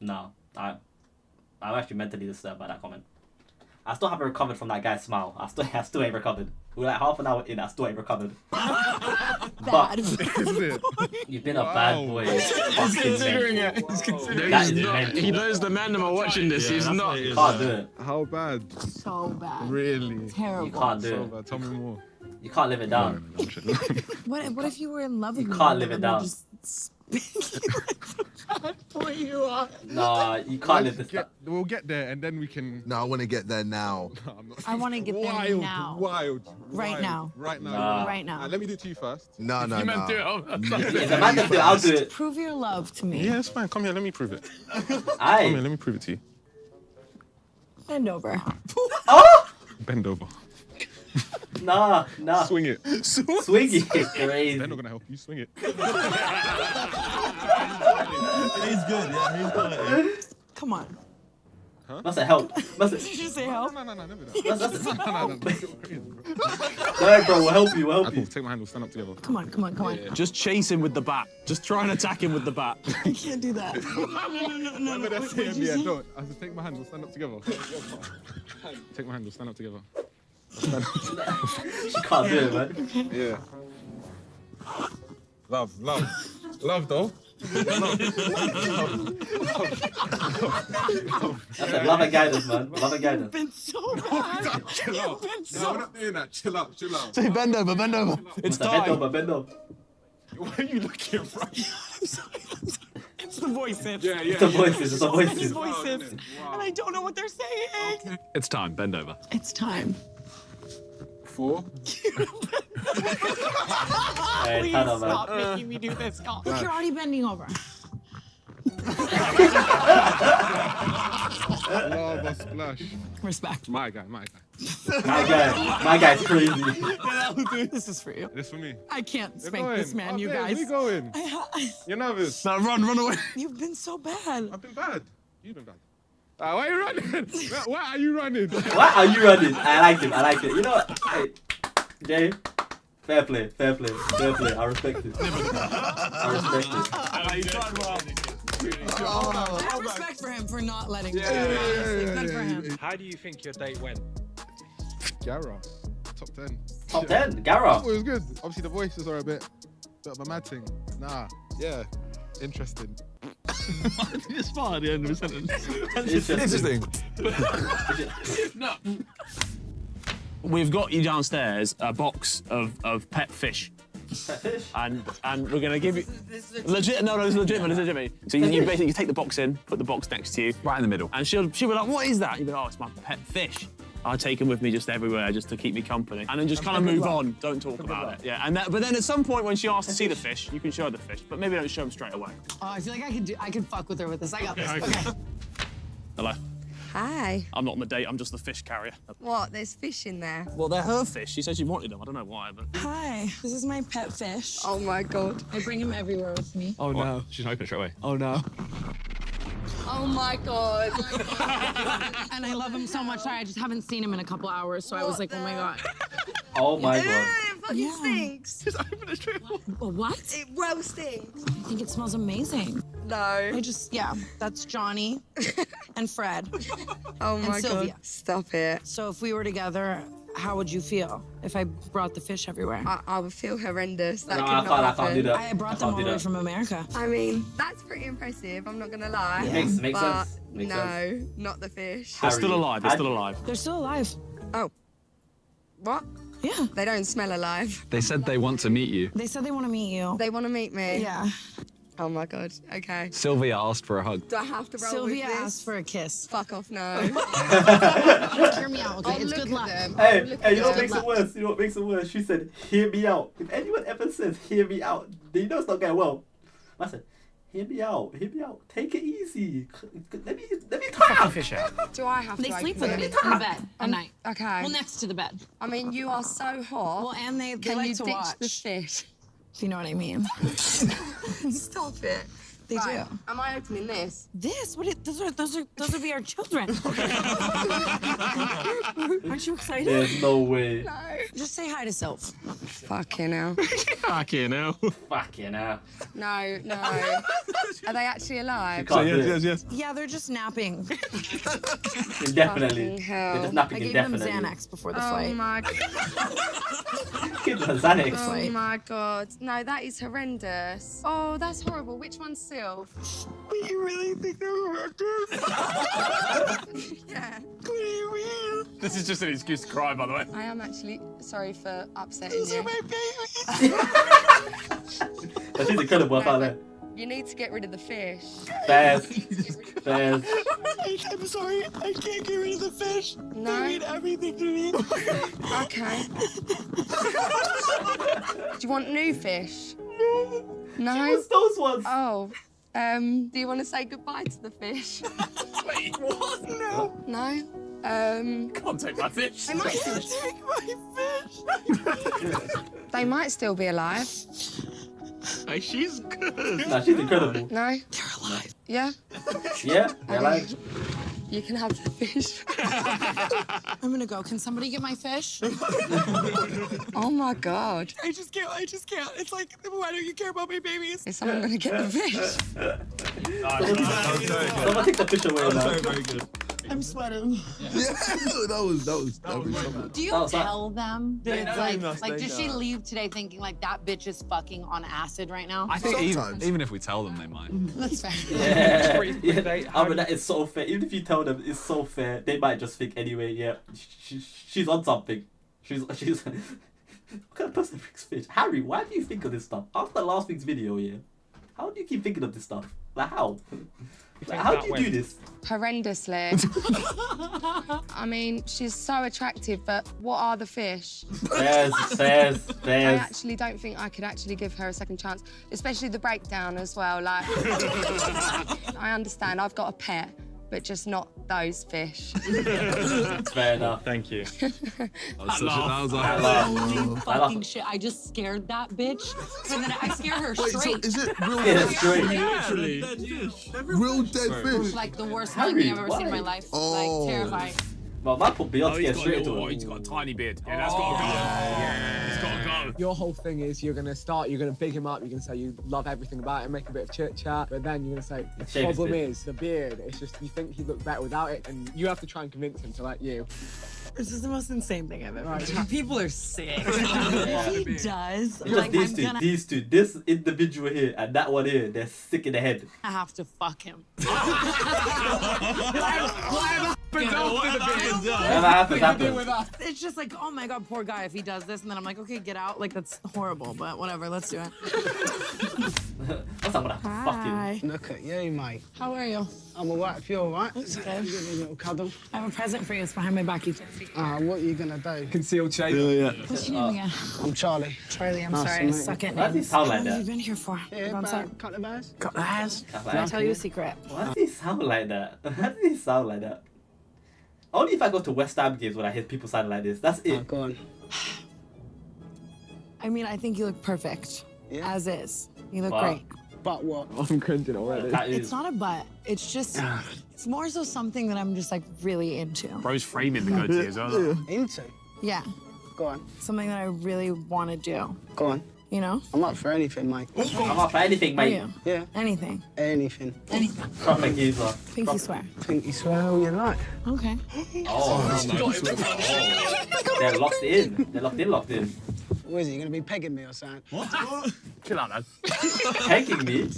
no, I, I'm actually mentally disturbed by that comment. I still haven't recovered from that guy's smile. I still, I still ain't recovered. We were like half an hour in, I still ain't recovered. But you've been wow. a bad boy. He's considering it. He's considering that is not, he knows the man that are watching this. Yeah, he's not. He can't do it. How bad? So bad. Really? Terrible. You can't do so it. Bad. Tell me more. You can't live it down. No, no, what, what if you were in love with me? You can't live it down. What you are. Nah, you can't live this down. We'll get there and then we can. No, I want to get there now. No, I'm not. I want to get wild, there now. Wild, wild. Right now. Right now. Nah. Right now. Nah, let me do it to you first. No, no, no. You man do it. I'll do it. I'll do it. Prove your love to me. Yeah, it's fine. Come here. Let me prove it. Aye. Come here. Let me prove it to you. Bend over. Oh! Bend over. Nah, nah. Swing it. Swing, swing it. Crazy. They're not gonna help you swing it. He's good, yeah. He's quality. Come on. Huh? Must have help. Must have... Did you just say help? No, no, no, no, never done. Must have help. No, bro, we'll help you. We'll help you. Take my hand. We'll stand up together. Come on, come on, come on. Yeah, yeah. Just chase him with the bat. Just try and attack him with the bat. You can't do that. No, no, no, no. no. What did you say? No, I said take my hand. We'll stand up together. Take my hand. We'll stand up together. She can't do it, man. Yeah. Love, love. Love, though. Love. Love. That's it. Love and guidance, man. Love and guidance. You've been so bad. No, chill out. You've been so... No, we're not doing that. Chill out, chill out. Say, bend over, bend over. It's time. Bend over, bend over. Why are you looking right? I'm sorry, I'm sorry. It's the voices. Yeah, yeah. It's the voices. It's the voices. It's the voices. Wow. And I don't know what they're saying. Okay. It's time. Bend over. It's time. Four. Hey, please stop uh, making me do this. Look, you're already bending over. Love a splash. Respect. My guy, my guy. My guy. My guy's crazy. This is for you. This for me. I can't spank this man, oh, you guys. Where are we going? I, I... You're nervous. Now run, run away. You've been so bad. I've been bad. You've been bad. Uh, why are you running? Why are you running? Why are you running? I like it. I like it. You know what? Hey, Jay, fair play, fair play, fair play. I respect it. I respect it. I respect it. I have respect for him for not letting yeah, go. Yeah, yeah, yeah, good yeah, for him. How do you think your date went? Gara, top ten. Top yeah. ten, Gara. Oh, it was good. Obviously the voices are a bit, bit of a mad thing. Nah, yeah, interesting. It's far at the end of a sentence. It's interesting. No. We've got you downstairs a box of, of pet fish. Pet fish? And and we're gonna give you this is legit. No, no, it's legitimate. It's legitimate. So you, you basically you take the box in, put the box next to you, right in the middle. And she'll she'll be like, "What is that?" You'll be like, "Oh, it's my pet fish." I take him with me just everywhere, just to keep me company, and then just kind of move on. Don't talk about it. Yeah, and that, but then at some point when she asks to see the fish, you can show her the fish, but maybe don't show them straight away. Oh, I feel like I could do. I can fuck with her with this. I got okay, this. Okay. okay. Hello. Hi. I'm not on the date. I'm just the fish carrier. What? There's fish in there. Well, they're her fish. She said she wanted them. I don't know why, but. Hi. This is my pet fish. Oh my god. I bring him everywhere with me. Oh what? No. She's not opening it straight away. Oh no. Oh my god. And I love him so much. Sorry, I just haven't seen him in a couple hours, so what I was like, the... oh my god. Oh my god. It fucking yeah. stinks. Just open a trip. What? It well stinks. I think it smells amazing. No. I just, yeah, that's Johnny and Fred. Oh my and Sylvia. God. Stop it. So if we were together, how would you feel if I brought the fish everywhere? I, I would feel horrendous. That no, I can't, I can't do that. I brought I them all the way from America. I mean, that's pretty impressive. I'm not going to lie. Yeah. Makes, makes but sense. Makes no, sense. Not the fish. They're still alive. They're still alive. They're still alive. Oh. What? Yeah. They don't smell alive. They said they want to meet you. They said they want to meet you. They want to meet me. Yeah. Oh my god, okay. Sylvia asked for a hug. Do I have to roll Sylvia with this? Sylvia asked for a kiss. Fuck off, no. Hear me out, okay? I'll it's good luck. Hey, hey, you know what makes it worse? You know what makes it worse? She said, hear me out. If anyone ever says, hear me out, then you know it's not going well. I said, hear me out, hear me out. Take it easy. Let me, let me talk. Fish out. Do I have to They sleep with me in the bed at night. Okay. Well, next to the bed. I mean, you are so hot. Well, and they, they like to watch. Can you ditch the fish? Do you know what I mean? Stop it. They right. do. Am I opening this? This? What? Are, those are those are those would be our children. Aren't you excited? There's no way. No. Just say hi to self. Fucking hell. Fucking hell. Fucking hell. No, no. Are they actually alive? So yes, yes, yes. Yeah, they're just napping. Indefinitely. They're just napping I gave indefinitely. them Xanax before the oh flight. My Give them Xanax. Oh my god. No, that is horrendous. Oh, that's horrible. Which one's Syl? Do you really think they're horrendous? Yeah. This is just an excuse to cry, by the way. I am actually sorry for upsetting These you. These are my babies. I think they could have worked out there. You need to get rid of the fish. Fast. Fast. I'm sorry, I can't get rid of the fish. No. They mean everything to me. Okay. Do you want new fish? No. No? She wants those ones. Oh. Um, do you want to say goodbye to the fish? Wait, what? No. No? Um... Can't take my fish. They might still take my fish. They might still be alive. Hey, she's good. No, she's incredible. No. They're alive. Yeah? Yeah, they're alive. You can have the fish. I'm gonna go. Can somebody get my fish? Oh my god. I just can't. I just can't. It's like, why don't you care about my babies? Is someone gonna get the fish? Someone take the fish away now. I'm sweating. Yeah, that was that was. That was something. Do you tell them? That like, like, does she leave today thinking like that bitch is fucking on acid right now? I think even, even if we tell them, they might. That's fair. Yeah. Yeah. I mean, that is so fair. Even if you tell them, it's so fair. They might just think anyway. Yeah, she, she, she's on something. She's she's. What kind of person thinks fish? Harry, why do you think of this stuff after last week's video? Yeah, how do you keep thinking of this stuff? Like how? Like, how do you win. do this? Horrendously. I mean, she's so attractive, but what are the fish? There's, there's, there's. I actually don't think I could actually give her a second chance, especially the breakdown as well. Like, I understand. I've got a pet. But just not those fish. That's fair enough. Thank you. That was such a, that was like, holy fucking shit! I just scared that bitch, and then I scared her Wait, straight. So is it real? Yeah, straight. Literally. Yeah, yeah. Real dead fish. It was like the worst monkey I've ever why? seen in my life. Oh. Like terrifying. Well, that put Beyonce oh, he's got straight little, to him. He's got a tiny beard. Yeah, that's oh, got to go. Yeah. It's got to go. Your whole thing is you're going to start, you're going to big him up, you're going to say you love everything about him, make a bit of chit-chat, but then you're going to say, the Shave problem is, the beard, it's just you think he'd look better without it, and you have to try and convince him to like you. This is the most insane thing I've ever done. People are sick. If he does, like, these I'm two, gonna... these two, this individual here and that one here, they're sick in the head. I have to fuck him. Why It's just like, oh my god, poor guy if he does this, and then I'm like, okay, get out. Like, that's horrible, but whatever, let's do it. That's not what I Hi. fucking... Look at you, mate. How are you? I'm all right, if you're all right. That's good. You give me a little cuddle. I have a present for you, it's behind my back. You Ah, uh, what are you going to do? Concealed shape. Yeah, yeah. What's your name again? I'm Charlie. Charlie, I'm nice sorry, I suck at names. How long have you been here for? Yeah, about a couple of hours. Couple of hours? Can I tell you a secret? Why does he sound like that? Why does he sound like that? Only if I go to West Ham games when I hear people sound like this. That's it. Oh, go on. I mean, I think you look perfect. Yeah. As is. You look wow. great. But what? I'm cringing already. It's not a butt. It's just, it's more so something that I'm just like really into. Bro's framing the go-to as well. Into? Yeah. Go on. Something that I really want to do. Go on. You know? I'm up for anything, mate. I'm up for anything, mate. Yeah. Anything. Anything. Anything. Proper geezer. Pinky swear. Pinky swear all you like. Okay. Oh, no, no. Oh. They're locked in. They're locked in, locked in. What is he, gonna be pegging me or something? What? Chill out, man. Pegging me?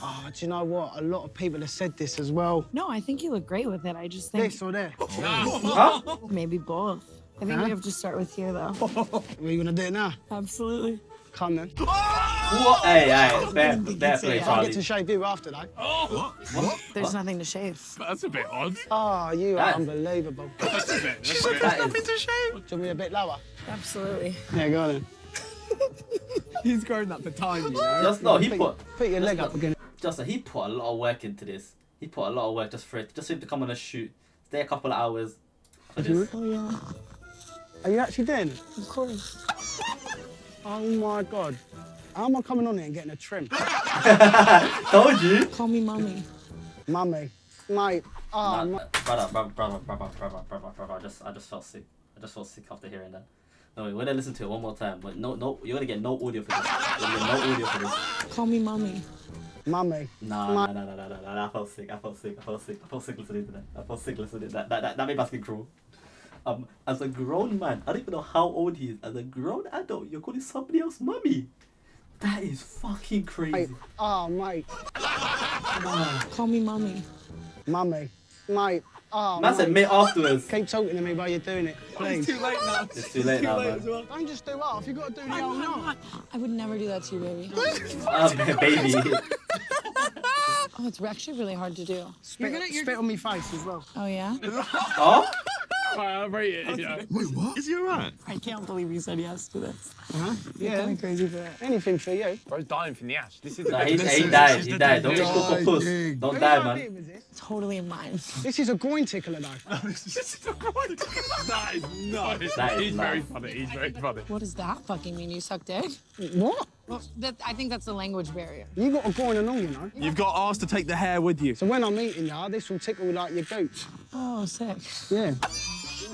Oh, do you know what? A lot of people have said this as well. No, I think you look great with it. I just think... This or there? Huh? Maybe both. I think huh? we have to start with here, though. What are you gonna do now? Absolutely. Come then. What? Hey, hey, fair, fair play, Charlie. I get to shave you after that. Oh, what? What? There's what? nothing to shave. That's a bit odd. Oh, you that are is... unbelievable. That's a bit. She said there's that nothing is... to shave. Do you want me a bit lower? Absolutely. Yeah, go on then. He's grown up for time, you know. Just no, he put, put... Put your leg up again. Just he put a lot of work into this. He put a lot of work just for it. Just for him to come on a shoot, stay a couple of hours for this. Oh, yeah. Are you actually doing it? Of course. Oh my god. How am I coming on here and getting a trim? Told you. Call me mummy. Mummy. Mate. Oh, nah, brother, brother, brother, brother, brother, brother, brother. I just, I just felt sick. I just felt sick after hearing that. No, wait, we're gonna listen to it one more time. But no, no, you're gonna get no audio for this. You're gonna get no audio for this. Call me mummy. My mate. No, my... no, no, no, no, no, no, I felt sick, I felt sick, I felt sick, I felt sick listening to that. I felt sick listening to that. That, that, that made my skin crawl. Um, as a grown man, I don't even know how old he is. As a grown adult, you're calling somebody else mummy. That is fucking crazy. Mate. Oh, mate. Oh. Call me mummy. Mummy. Mate. Oh, man said mate afterwards. Keep talking to me while you're doing it. Please. Oh, it's too late now. It's too late, it's too late now, man. Well. Don't just do half. You've got to do the whole lot. I would never do that to you, baby. uh, baby. Oh, it's actually really hard to do. Spit, you're gonna, you're... spit on me face as well. Oh, yeah? Oh? Right, I'll rate it. Yeah. Wait, what? Is he alright? I can't believe you said yes to this. Uh-huh. Yeah. You're going crazy for that. Anything for you. Bro's dying from the ash. This is no, he died. He died. Don't be cooked for puss. Don't Who die, man. Was it? Totally mine. This is a groin tickler, though. This is a groin tickler. That is nuts. That is He's nice. very funny. He's very funny. What does that fucking mean? You suck dick? What? Well, that, I think that's the language barrier. You got a groin along, you know. You've got asked to take the hair with you. So when I'm eating you, this will tickle like your goat. Oh, sick. Yeah.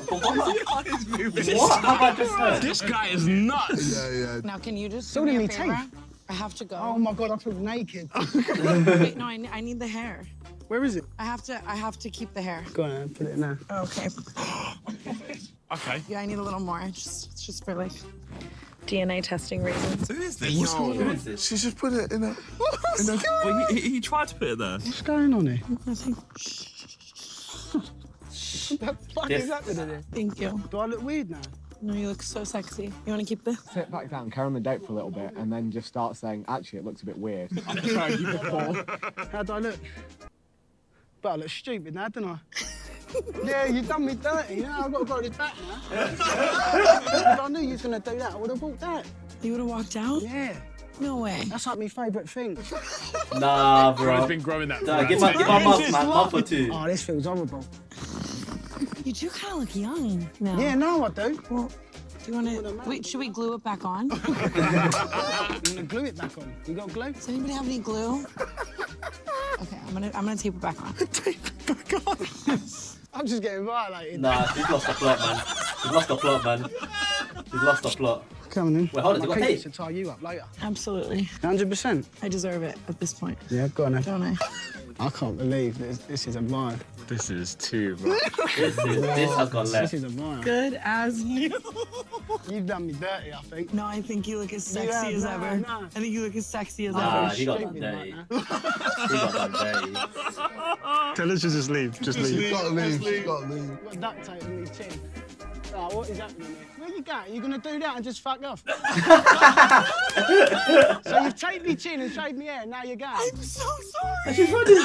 What? What have I just heard? This guy is nuts. Yeah, yeah. Now, can you just so do me a favor? Tape. I have to go. Oh my God, I feel naked. Wait, no, I, I need the hair. Where is it? I have to, I have to keep the hair. Go on, put it in there. Okay. Okay. Yeah, I need a little more. Just, just for like D N A testing reasons. Who is this? What's going on? Who is this? She just put it in a. What's in a going well, on? He, he tried to put it there. What's going on here? Nothing. What the fuck yes. is happening? Thank you. Do I look weird now? No, you look so sexy. You want to keep this? Sit back down, carry on the date for a little bit, and then just start saying, actually, it looks a bit weird. I'm trying to keep it cool. How do I look? But I look stupid now, don't I? Yeah, you done me dirty. Now I've got to go to the back now. If I knew you was going to do that, I would have walked out. You would have walked out? Yeah. No way. That's like my favourite thing. Nah, bro. It's been growing that. Nah, give my, give my mouth, man. Mouth or two. Oh, this feels horrible. You do kind of look young now. Yeah, no, I do. Well, do you want to... Wait, should we glue it back on? You want to glue it back on? You got glue? Does anybody have any glue? Okay, I'm going to I'm gonna tape it back on. Tape it back on? I'm just getting violated. Nah, she's lost the plot, man. She's lost the plot, man. She's lost the plot. Coming in. Wait, hold on, you got tape? To tie you up later. Absolutely. one hundred percent. I deserve it at this point. Yeah, go on now. Don't I? I can't believe this, this is a vibe. This is too bro. This, is, this has got left. This is a vibe. Good as new. You've done me dirty, I think. No, I think you look as sexy yeah, as no, ever. No. I think you look as sexy as ah, ever. You got done dirty. You got done dirty. Tell us to just leave. Just, just leave. leave. Gotta leave. leave. Gotta leave. You've got duct tape on your chin. Oh, what is happening here? Where you going? Are you going to do that and just fuck off? So you've taped me chin and shaved me hair and now you're going? I'm so sorry. She's running.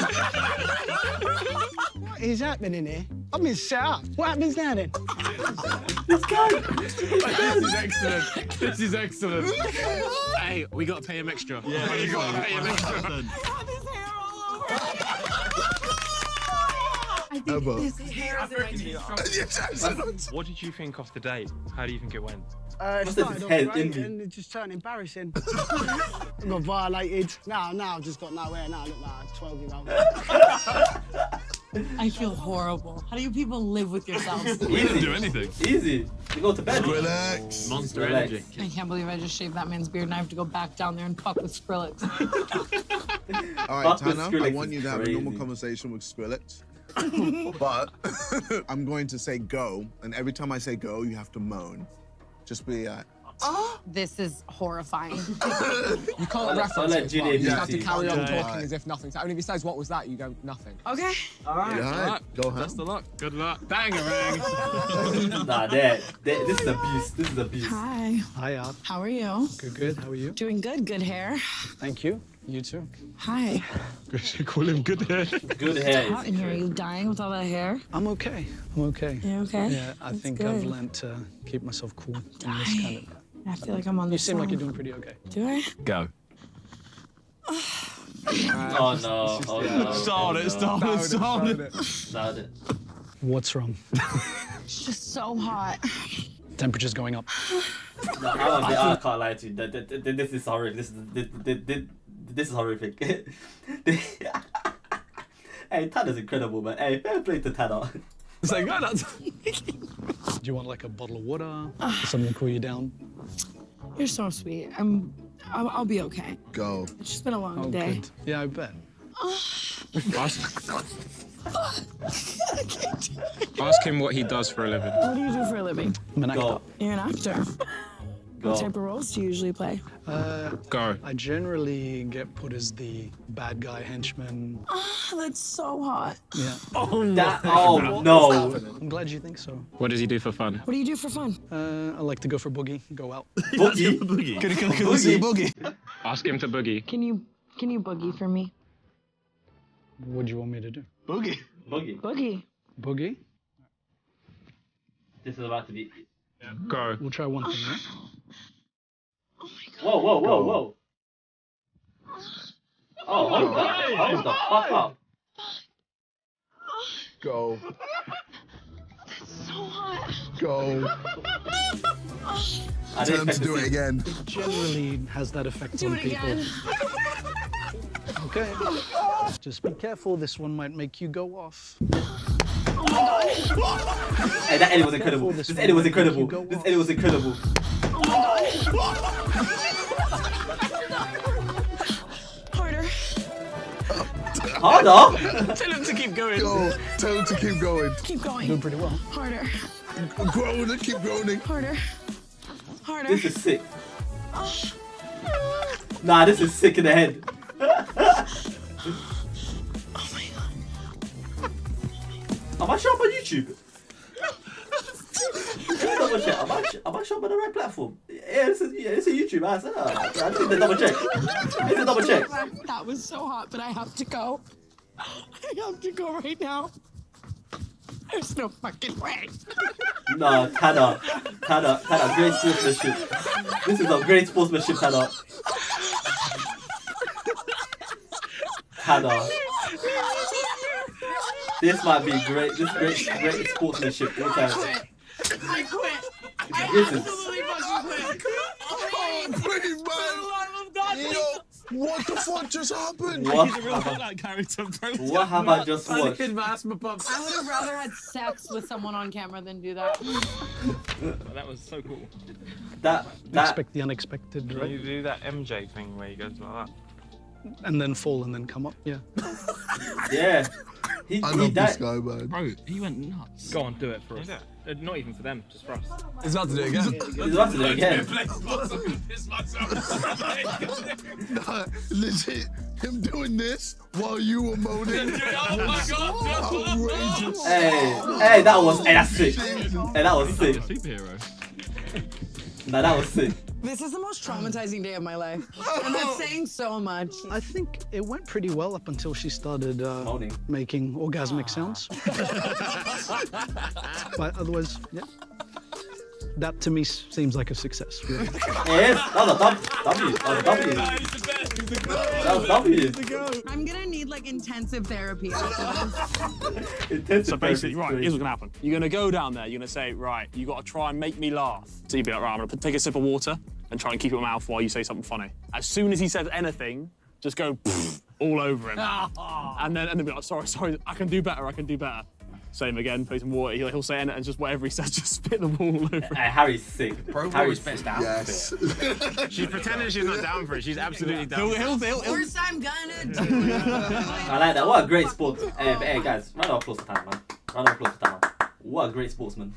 What is happening here? I've been set up. What happens now then? Let's go. This is excellent. This is excellent. Hey, we got to pay him extra. Yeah, oh, you got to pay him extra. I got this hair all over. I think oh, this hair is amazing. What did you think of the date? How do you think it went? Uh, it started off great and it just turned embarrassing. I got violated. Now, now I've just got nowhere. Now I look like a twelve year old. I feel horrible. How do you people live with yourselves? We didn't do anything. Easy. You go to bed. Skrillex. Monster Skrillex. Energy. I can't believe I just shaved that man's beard and I have to go back down there and fuck with Skrillex. All right, Tana, Skrillex I want you to have crazy. a normal conversation with Skrillex. But I'm going to say go, and every time I say go, you have to moan. Just be like, oh, this is horrifying. You can't reference it. You just have to carry on talking as if nothing. Only if he says what was that, you go nothing. Okay. All right. Yeah, go ahead. Best of luck. Good luck. Bangarang. Nah, that this is abuse. This is abuse. Hi. Hi, Art. How are you? Good. Good. How are you? Doing good. Good hair. Thank you. You too. Hi. Should call him good hair. Good hair. It's hot in here. Are you dying with all that hair? I'm okay. I'm okay. You're okay? Yeah, I That's think good. I've learned to keep myself cool. In this kind of, I feel like I'm on the You seem song. like you're doing pretty okay. Do I? Go. Oh, no. Oh, no. Start it, start it, start it. Start it. What's wrong? It's just so hot. Temperature's going up. No, I, I can't lie to you. This is horrible. This is... This is horrific. Hey, Tana's incredible, man. Hey, fair play to Tana. It's like, oh, that's... Do you want like a bottle of water? Something to cool you down? You're so sweet. I'm I'll, I'll be okay. Go. It's just been a long oh, day. Good. Yeah, I bet. Ask him what he does for a living. What do you do for a living? I'm an actor. Go. You're an actor. Go. What type of roles do you usually play? Uh, Go. I generally get put as the bad guy henchman. Oh, that's so hot. Yeah. Oh, that, oh no. I'm glad you think so. What does he do for fun? What do you do for fun? Uh, I like to go for boogie, go out. Boogie? Boogie. Can, can, can boogie. See boogie? Ask him to boogie. Can you, can you boogie for me? What do you want me to do? Boogie. Boogie. Boogie. Boogie? This is about to be... Yeah. Go. We'll try one thing, right? Oh my god. Whoa, whoa, whoa, whoa. Oh, what the, what the fuck up? Go. That's so hot. Go. I didn't expect to do it again. It generally has that effect do on it people. Again. Okay. Just be careful, this one might make you go off. Oh my god. Hey, that edit was incredible. This edit was incredible. This edit was incredible. Oh my god. Harder. Harder? Tell him to keep going. Go. Tell him to keep going. Keep going. Doing pretty well. Harder. Groaning, keep groaning. Harder. Harder. This is sick. Nah, this is sick in the head. Am I shot on YouTube? Double check. Am I, am I shot on the right platform? Yeah, this is, yeah, this is YouTube. I said, uh, I just need to double check. I need to double check. That was so hot, but I have to go. I have to go right now. There's no fucking way. No, Tana. Tana, Tana, great sportsmanship. This is a great sportsmanship, Tana. Tana. This might be great, this great, great sportsmanship. I quit. I quit. I absolutely fucking quit. Oh, pretty much. Yo, what the fuck just happened? What I need to really have that character. What have I just watched? I would have rather had sex with someone on camera than do that. That was so cool. That, that. Expect the unexpected, right? You do that M J thing where he goes like that. And then fall and then come up, yeah. Yeah. He, I he love this guy, man. Bro, he went nuts. Go on, do it for us. Uh, not even for them, just for us. He's about to do it again. He's about to do it again. Nah, legit, him doing this while you were moaning. Oh my god, outrageous. Hey, hey, that was, hey, that's sick. Hey, that was sick. Nah, that was sick. This is the most traumatizing day of my life, and that's saying so much. I think it went pretty well up until she started uh, making orgasmic Aww. sounds. But otherwise, yeah, that to me seems like a success. Really. It is. That was a W. That was a W. That was W. I'm gonna need like intensive therapy after this. Intensive so basically, right, here's what's gonna happen. You're gonna go down there. You're gonna say, right, you gotta try and make me laugh. So you'd be like, right, I'm gonna take a sip of water and try and keep it in my mouth while you say something funny. As soon as he says anything, just go all over him. and then and then be like, sorry, sorry, I can do better. I can do better. Same again, put some water. He'll, he'll say anything, and just whatever he says, just spit the wall over. Uh, Harry's sick. Bro, Harry's best out. Yes. She's pretending she's not down for it. She's absolutely down. He'll, he'll, he'll, he'll. First I'm gonna do it. I like that. What a great sport. Hey, hey guys, round of applause for Tana, man. Round of applause for Tana. What a great sportsman.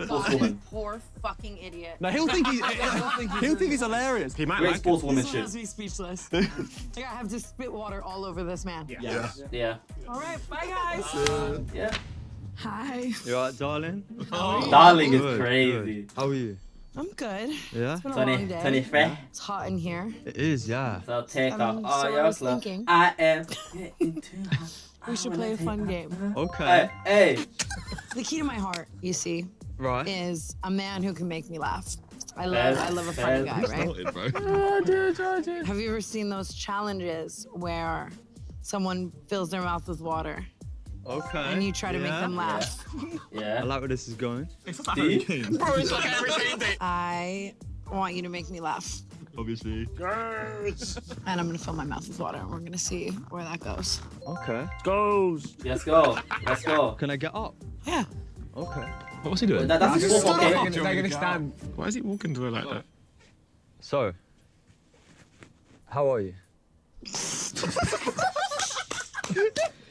Sportswoman. Poor fucking idiot. No, he'll think he's, he'll think he's, he'll think he's hilarious. He might great like sportswoman shit. This one has me speechless. Like, I have to spit water all over this man. Yeah. Yeah. yeah. yeah. All right, bye guys. Uh, yeah. Hi. You all right, darling? Oh. Darling is good, crazy. Good. How are you? I'm good. Yeah. It's been a long day. twenty-three. It's hot in here. It is, yeah. So take off um, all so your clothes. I am getting too hot. We should play a fun game. Okay. Hey. hey. The key to my heart, you see. Right. Is a man who can make me laugh. I love, I love a funny guy, right? Oh, dude, oh, dude. Have you ever seen those challenges where someone fills their mouth with water? Okay. And you try to yeah. make them laugh. Yeah. yeah. I like where this is going. It's like everything. Bro, it's like everything. I want you to make me laugh. Obviously. Girls. And I'm gonna fill my mouth with water, and we're gonna see where that goes. Okay. Goes. Let's go. Let's go. Can I get up? Yeah. Okay. What's he doing? That, that's that's walk, okay. They're gonna, they're gonna stand. Why is he walking to her like that? So, How are you?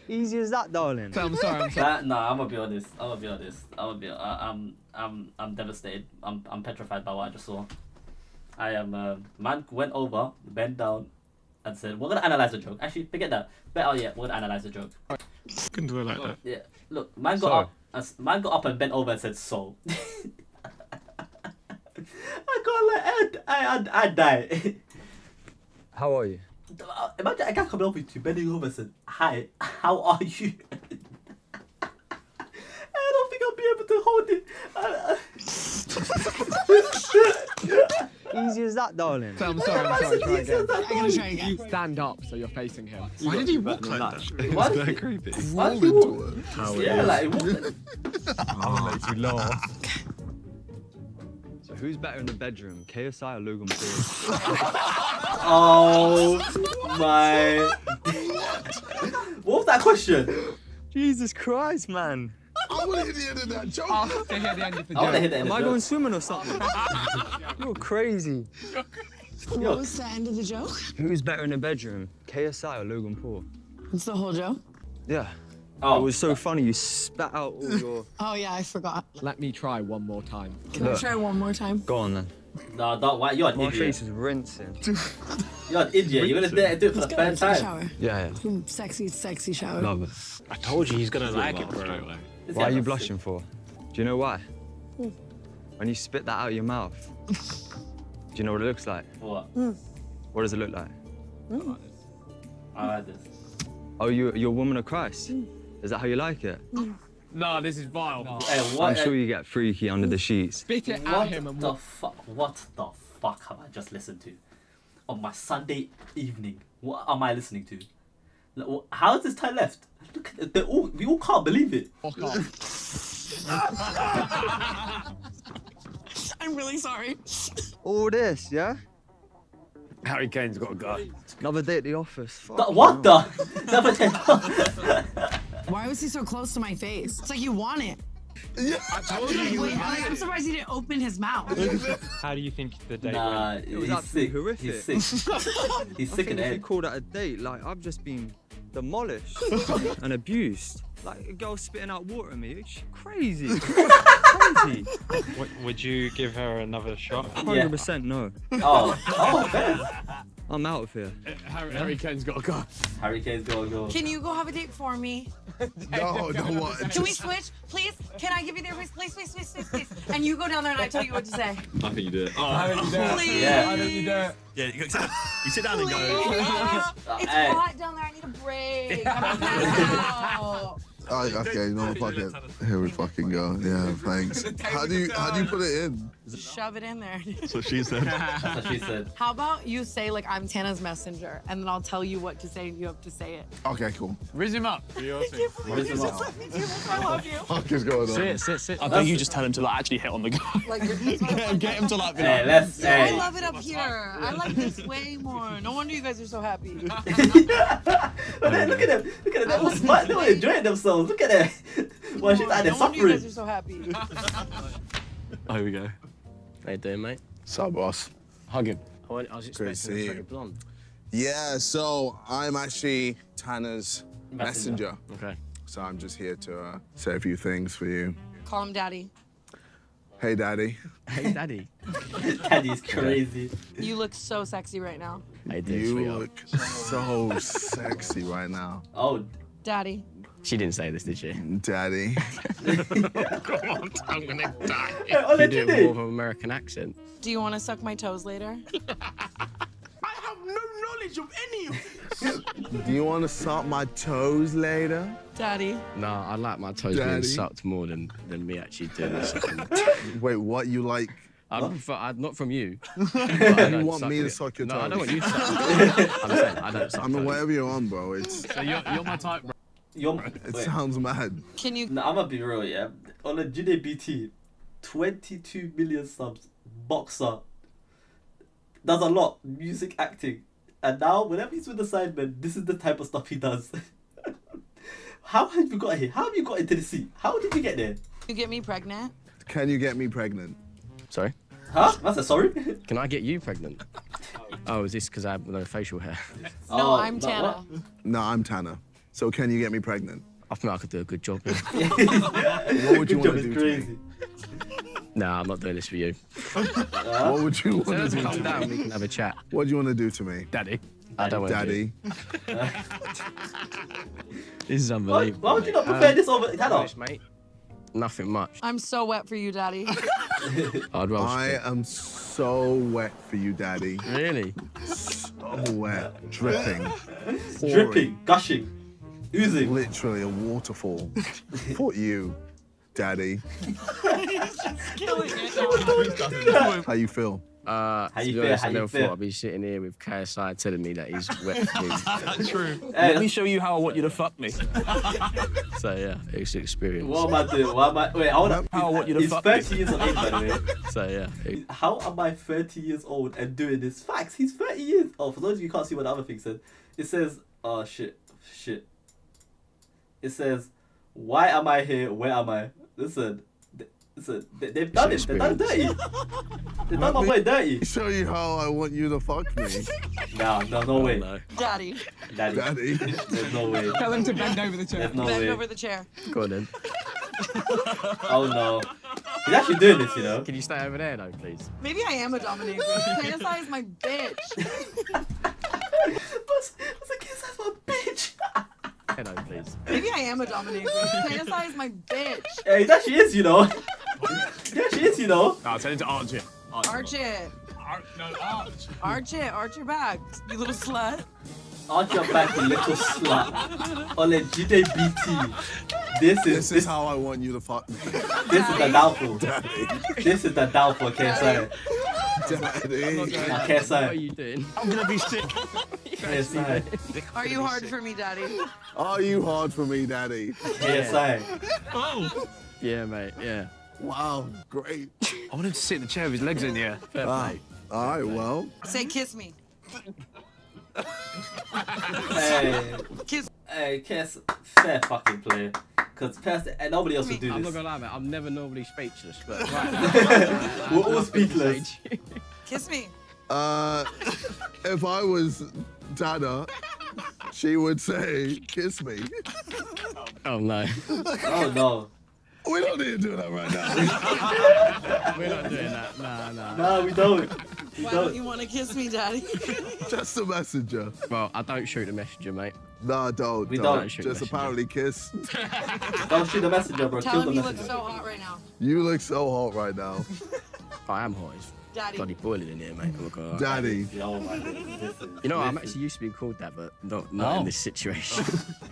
Easy as that, darling. So I'm sorry. I'm sorry. That, nah, I'm gonna be honest. I'm gonna be honest. I'm gonna be. I, I'm. I'm. I'm devastated. I'm. I'm petrified by what I just saw. I am. Uh, man went over, bent down, and said, "We're gonna analyze the joke." Actually, forget that. Better yet, we're gonna analyze the joke. I can do it like that. Yeah. Look, man got sorry. up. And, man got up and bent over and said, "So." I can't. Like, I. I. I die. How are you? Imagine a guy coming up with you, bending over and saying, "Hi, how are you?" I don't think I'll be able to hold it. Easy as that, darling. So I'm sorry, I'm sorry. Try again. I'm gonna try again. You stand up so you're facing him. Why did he walk like that? It's very creepy. Why did he walk? Yeah, like what? Oh, makes me laugh. So who's better in the bedroom, K S I or Logan Paul? Oh my! What was that question? Jesus Christ, man! I want to hear the end of that joke. I want to hear the end of the joke. Am joke. I going swimming or something? You're crazy. What Look. was the end of the joke? Who's better in the bedroom, K S I or Logan Paul? That's the whole joke. Yeah. Oh, it was so funny. You spat out all your. Oh yeah, I forgot. Let me try one more time. Can Look. I try one more time? Go on then. No, don't. Why? You're an My idiot. My face is rinsing. You're an idiot. You're gonna do it for the third time. Yeah, yeah. Sexy, sexy shower. Love it. I told you he's gonna like it, bro. Why it are you blushing sick? for? Do you know why? Mm. When you spit that out of your mouth, do you know what it looks like? What? Mm. What does it look like? Mm. I like this. Oh, you, you're a woman of Christ. Mm. Is that how you like it? Mm. No, this is vile. No. Hey, what I'm sure you get freaky under the sheets. Spit it at him and the fuck? What the fuck have I just listened to? On my Sunday evening, what am I listening to? Like, how is this time left? Look, they all we all can't believe it. Fuck off. I'm really sorry. All this, yeah. Harry Kane's got a guy. Another day at the office. The, what the? Another day at the office. Why was he so close to my face? It's like you want it. Yeah, I told you. you Wait, want I'm it. surprised he didn't open his mouth. How do you think the date nah, went? It was he's sick. horrific. He's sick. He's sick in the head. They call that a date. Like, I've just been demolished and abused. Like, a girl spitting out water at me. It's crazy. Crazy. What, would you give her another shot? one hundred percent yeah. No. Oh, oh, man. I'm out of here. Uh, Harry, Harry Kane's got to go. Harry Kane's got to go. Can you go have a date for me? No, no, what? Can we switch, please? Can I give you the advice? Please, please, please, please, please. And you go down there and I tell you what to say. I think you do it. Oh, I think you do it. Please. Yeah, I think you do it. Yeah, you, you sit down please. and go. Uh, it's hey. hot down there. I need a break. I'm out. Oh, okay, no, fuck it. Here we fucking go. Yeah, thanks. How do you how do you put it in? Shove it in there. That's what she said. That's what she said. How about you say like I'm Tana's messenger, and then I'll tell you what to say, and you have to say it. Okay, cool. Riz him up. I can't believe you just let me do this. I love you. Fuck is going on? Sit, sit, sit. I think you just tell him to like actually hit on the guy. Like get him to like. Hey, let's say. I love it up here. I like this way more. No wonder you guys are so happy. But then look at them. Look at them. They're all smart. They're all enjoying themselves. Look at it. Why she's at the suffering. You guys are so happy. Oh, here we go. How you doing, mate? Sup, boss? Hug him. I was expecting him to be blonde. Yeah, so I'm actually Tana's messenger. messenger. Okay. So I'm just here to uh, say a few things for you. Call him daddy. Hey, daddy. Hey, daddy. Daddy's crazy. You look so sexy right now. I do. You look so sexy right now. Oh. Daddy. She didn't say this, did she? Daddy. Come on, I'm gonna die. Oh, you do it more of an American accent. Do you want to suck my toes later? I have no knowledge of any of this. Do you want to suck my toes later? Daddy. No, I like my toes Daddy. being sucked more than, than me actually doing this. Wait, what? You like... I don't prefer, I, not from you. You want me to suck your toes? No, I don't want you to suck. I'm saying, I don't suck I mean, toes. Whatever you're on, bro. It's... So you're, you're my type, bro. You're, it wait. sounds mad. Can you? Nah, I'm gonna be real, yeah. On a Jude B T, twenty-two million subs, boxer. Does a lot, music, acting, and now whenever he's with the Sidemen, this is the type of stuff he does. How have you got here? How have you got into the seat? How did you get there? You get me pregnant? Can you get me pregnant? Sorry. Huh? That's a sorry. Can I get you pregnant? Oh, is this because I have no facial hair? No, oh, I'm Tana. What? No, I'm Tana. So can you get me pregnant? I feel like I could do a good job. What would you want to do crazy. to me? Nah, I'm not doing this for you. What would you want so to do calm to down, me? We can have a chat. What do you want to do to me? Daddy. I don't want Daddy. Do this is unbelievable. Why, why would you not prefer um, this over Tana? Mate. Nothing much. I'm so wet for you, Daddy. I'd I am so wet for you, Daddy. Really? So wet. Dripping. Dripping. Gushing. Oozing. Literally a waterfall. For you, Daddy. How you feel? Uh, how you feel? Honest, how I never feel? thought I'd be sitting here with K S I telling me that he's wet for me. That's true. Hey, let me show you how I want you to fuck me. So yeah, it's an experience. What am I doing? Why am I? Wait, I wanna... how I want you to it's fuck me. He's thirty years old, by the way. So yeah. It... How am I thirty years old and doing this? Facts. He's thirty years. Oh, for those of you who can't see what the other thing says, it says, oh shit, shit. It says, why am I here? Where am I? Listen. So they, they've done it. They've done dirty. They've done my boy dirty. Show you how I want you to fuck me. No, no, no way. Oh, no. Daddy. Daddy. Daddy. There's no way. Tell him to bend over the chair. There's no bend way. over the chair. Go on then. Oh no. He's actually doing this, you know. Can you stay over there though, please? Maybe I am a dominator. K S I is my bitch. What's like K S I is my bitch? Hello, please. Maybe I am a dominator. K S I is my bitch. Hey, that she is, you know. Yeah, she is, you know. No, I'll tell you to arch it. Arch, arch it. it. Arch, no, arch. Arch it. Arch your back, you little slut. Arch your back, you little slut. Ole G D B T. This is this, this is how I want you to fuck me. This Daddy. is the downfall. Daddy. This is the downfall, K S I. Daddy. Now, K S I. What are you doing? I'm gonna be sick. K S I. Are you hard for me, Daddy? Are you hard for me, Daddy? K S I. Oh. Yeah, mate. Yeah. Wow, great. I want him to sit in the chair with his legs in the air. Fair uh, play. All right, well. Say kiss me. Hey. Kiss. Hey, kiss. Fair fucking play. Because nobody else would do this. I'm not going to lie, man. I'm never normally speechless, but right now, right, we're all speechless. Kiss me. Uh, if I was Tana, she would say, kiss me. Oh, no. Oh, no. We're not here doing that right now. We're not doing that. Nah, nah. Nah, we don't. We Why don't, don't you want to kiss me, Daddy? Just a messenger. Well, I don't shoot a messenger, mate. Nah, don't. We don't. don't. don't shoot Just messenger. apparently kiss. Don't shoot the messenger, bro. Tell Kill him the messenger. You look so hot right now. You look so hot right now. I am hot. It's Daddy. Bloody boiling in here, mate. Oh, God. Daddy. Oh, my goodness. You know, I'm actually used to being called that, but not, not oh. in this situation.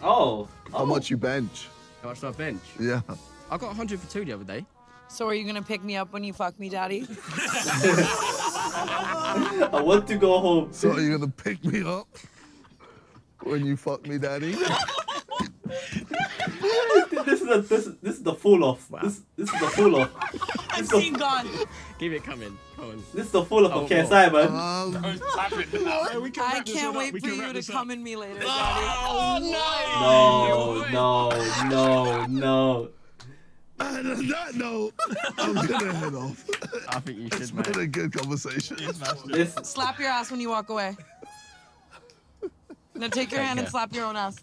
Oh. oh. How much you bench? How much do I bench? Yeah. I got a hundred for two the other day. So are you going to pick me up when you fuck me, Daddy? I want to go home. So are you going to pick me up when you fuck me, Daddy? This is a, this, this is the fall-off. Wow. This, this is the fall-off. I'm seeing gone. Keep it coming. Come on. This is the fall-off oh, of K S I, man. Um, I can't wait for you to come in me later, Daddy. Oh, no! No, no, no. And on that note, I'm gonna head off. I think you should, it's mate. It's been a good conversation. Slap your ass when you walk away. Now take your hand and slap your own ass.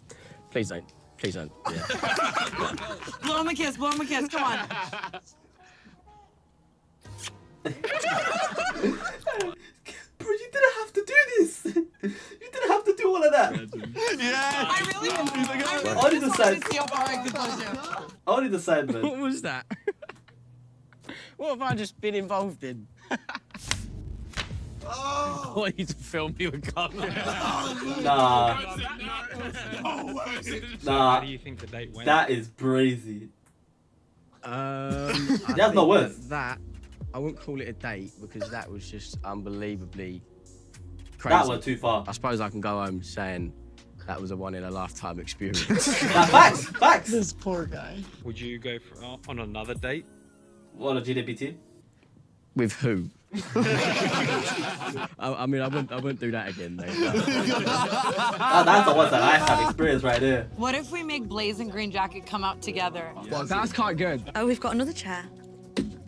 Please don't. Please don't. Yeah. Blow him a kiss. Blow him a kiss. Come on. Bro, you didn't have to do this. You didn't have to do all of that. Yeah. I really didn't. Only the side. Only the side, man. What was that? What have I just been involved in? Oh. I want you to film me with cum. Yeah. Nah. No way. Nah. How do you think the date went? That is brazy. Um. That's not worse. That. I wouldn't call it a date because that was just unbelievably crazy. That went too far. I suppose I can go home saying that was a one-in-a-lifetime experience. Facts, facts. This poor guy. Would you go for, uh, on another date? What, a G D B T? With who? I, I mean, I wouldn't, I wouldn't do that again, mate. Oh, that's the one that I have experience right there. What if we make Blaze and Green Jacket come out together? Yeah. That's quite good. Oh, we've got another chair.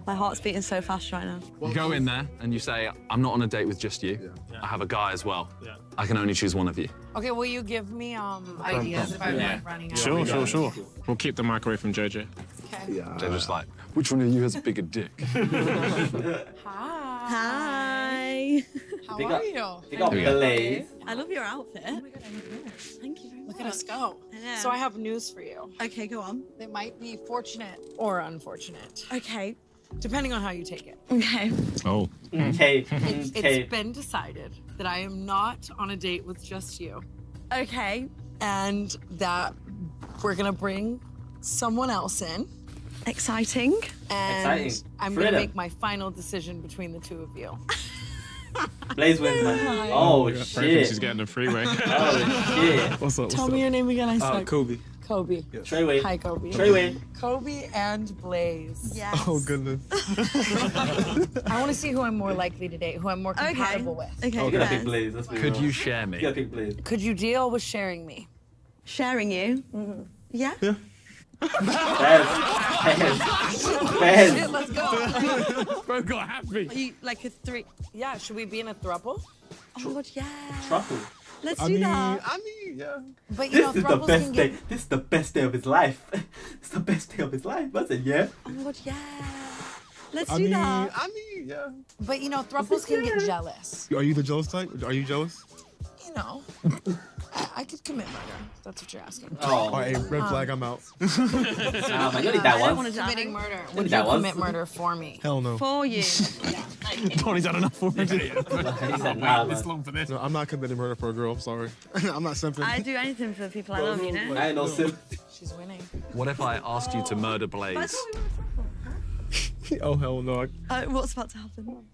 My heart's beating so fast right now. You go in there and you say, I'm not on a date with just you. Yeah. Yeah. I have a guy as well. Yeah. I can only choose one of you. OK, will you give me um, ideas if I'm yeah. like, running out? Sure, sure, sure. We'll keep the mic away from J J. OK. Yeah. J J's like, which one of you has a bigger dick? Hi. Hi. How are you? Big up, Blaze. I love your outfit. Oh, my God, I love yours. Thank you very much. Look at us go. I so I have news for you. OK, go on. It might be fortunate or unfortunate. OK. Depending on how you take it. Okay. Oh. Okay. It's, it's been decided that I am not on a date with just you. Okay. And that we're going to bring someone else in. Exciting. And Exciting. I'm going to make my final decision between the two of you. Blaze wins, man. Oh, shit. Franklin, she's getting a freeway. Oh, shit. What's up? What's Tell up? me your name again. I said uh, Kobe. Kobe. Yes. Treyway. Hi, Kobe. Treyway. Kobe and Blaze. Yes. Oh, goodness. I want to see who I'm more likely to date, who I'm more compatible okay. with. Okay. Oh, you gotta pick Blaze. That's Could real. you share me? You gotta pick Blaze. Could you deal with sharing me? Sharing you? Mm-hmm. Yeah. Yeah. Fez. Fez. Fez. Shit, let's go. Bro got happy. Are you like a three? Yeah, should we be in a throuple? Oh, my God, yeah. A throuple? Let's I do mean, that. I mean, yeah. But, you this know, is the best day. Get... This is the best day of his life. It's the best day of his life, wasn't it? Yeah. Oh my God, yeah. Let's I do mean, that. I mean, yeah. But you know, throuples can get jealous. Are you the jealous type? Are you jealous? You know, I, I could commit murder. That's what you're asking. Oh, all right, red flag. Um, I'm out. um, I don't need that one. I want to committing murder. Would you commit was. murder for me? Hell no. For you. Tony's had enough for me. He's had wow, this long for this. No, I'm not committing murder for a girl. I'm sorry. I'm not simping. I do anything for people I love, you know. I ain't no simp. She's winning. What if I asked you to murder Blaze? Oh hell no. Uh, what's about to happen?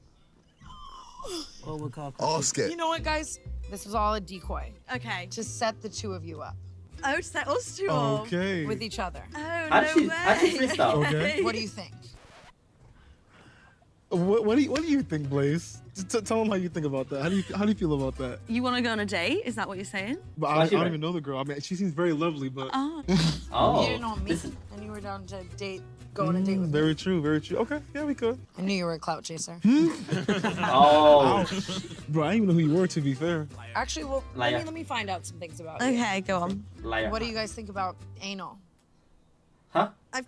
Oh, we're caught. Oh, skip. You know what, guys? This was all a decoy. Okay. To set the two of you up. Oh, to set us two up. Okay. With each other. Oh, actually, no way. Actually freestyle. Okay. What do you think? What, what, do you, what do you think, Blaze? T tell them how you think about that. How do you How do you feel about that? You want to go on a date? Is that what you're saying? But I, I don't even know the girl. I mean, she seems very lovely, but... Oh. oh. You didn't know me, and you were down to date, go on a date with mm, very me. Very true, very true. Okay, yeah, we could. I knew you were a clout chaser. oh. oh. Bro, I didn't even know who you were, to be fair. Actually, well, let me, let me find out some things about you. Okay, go on. Liar. What do you guys think about anal? Huh? I've...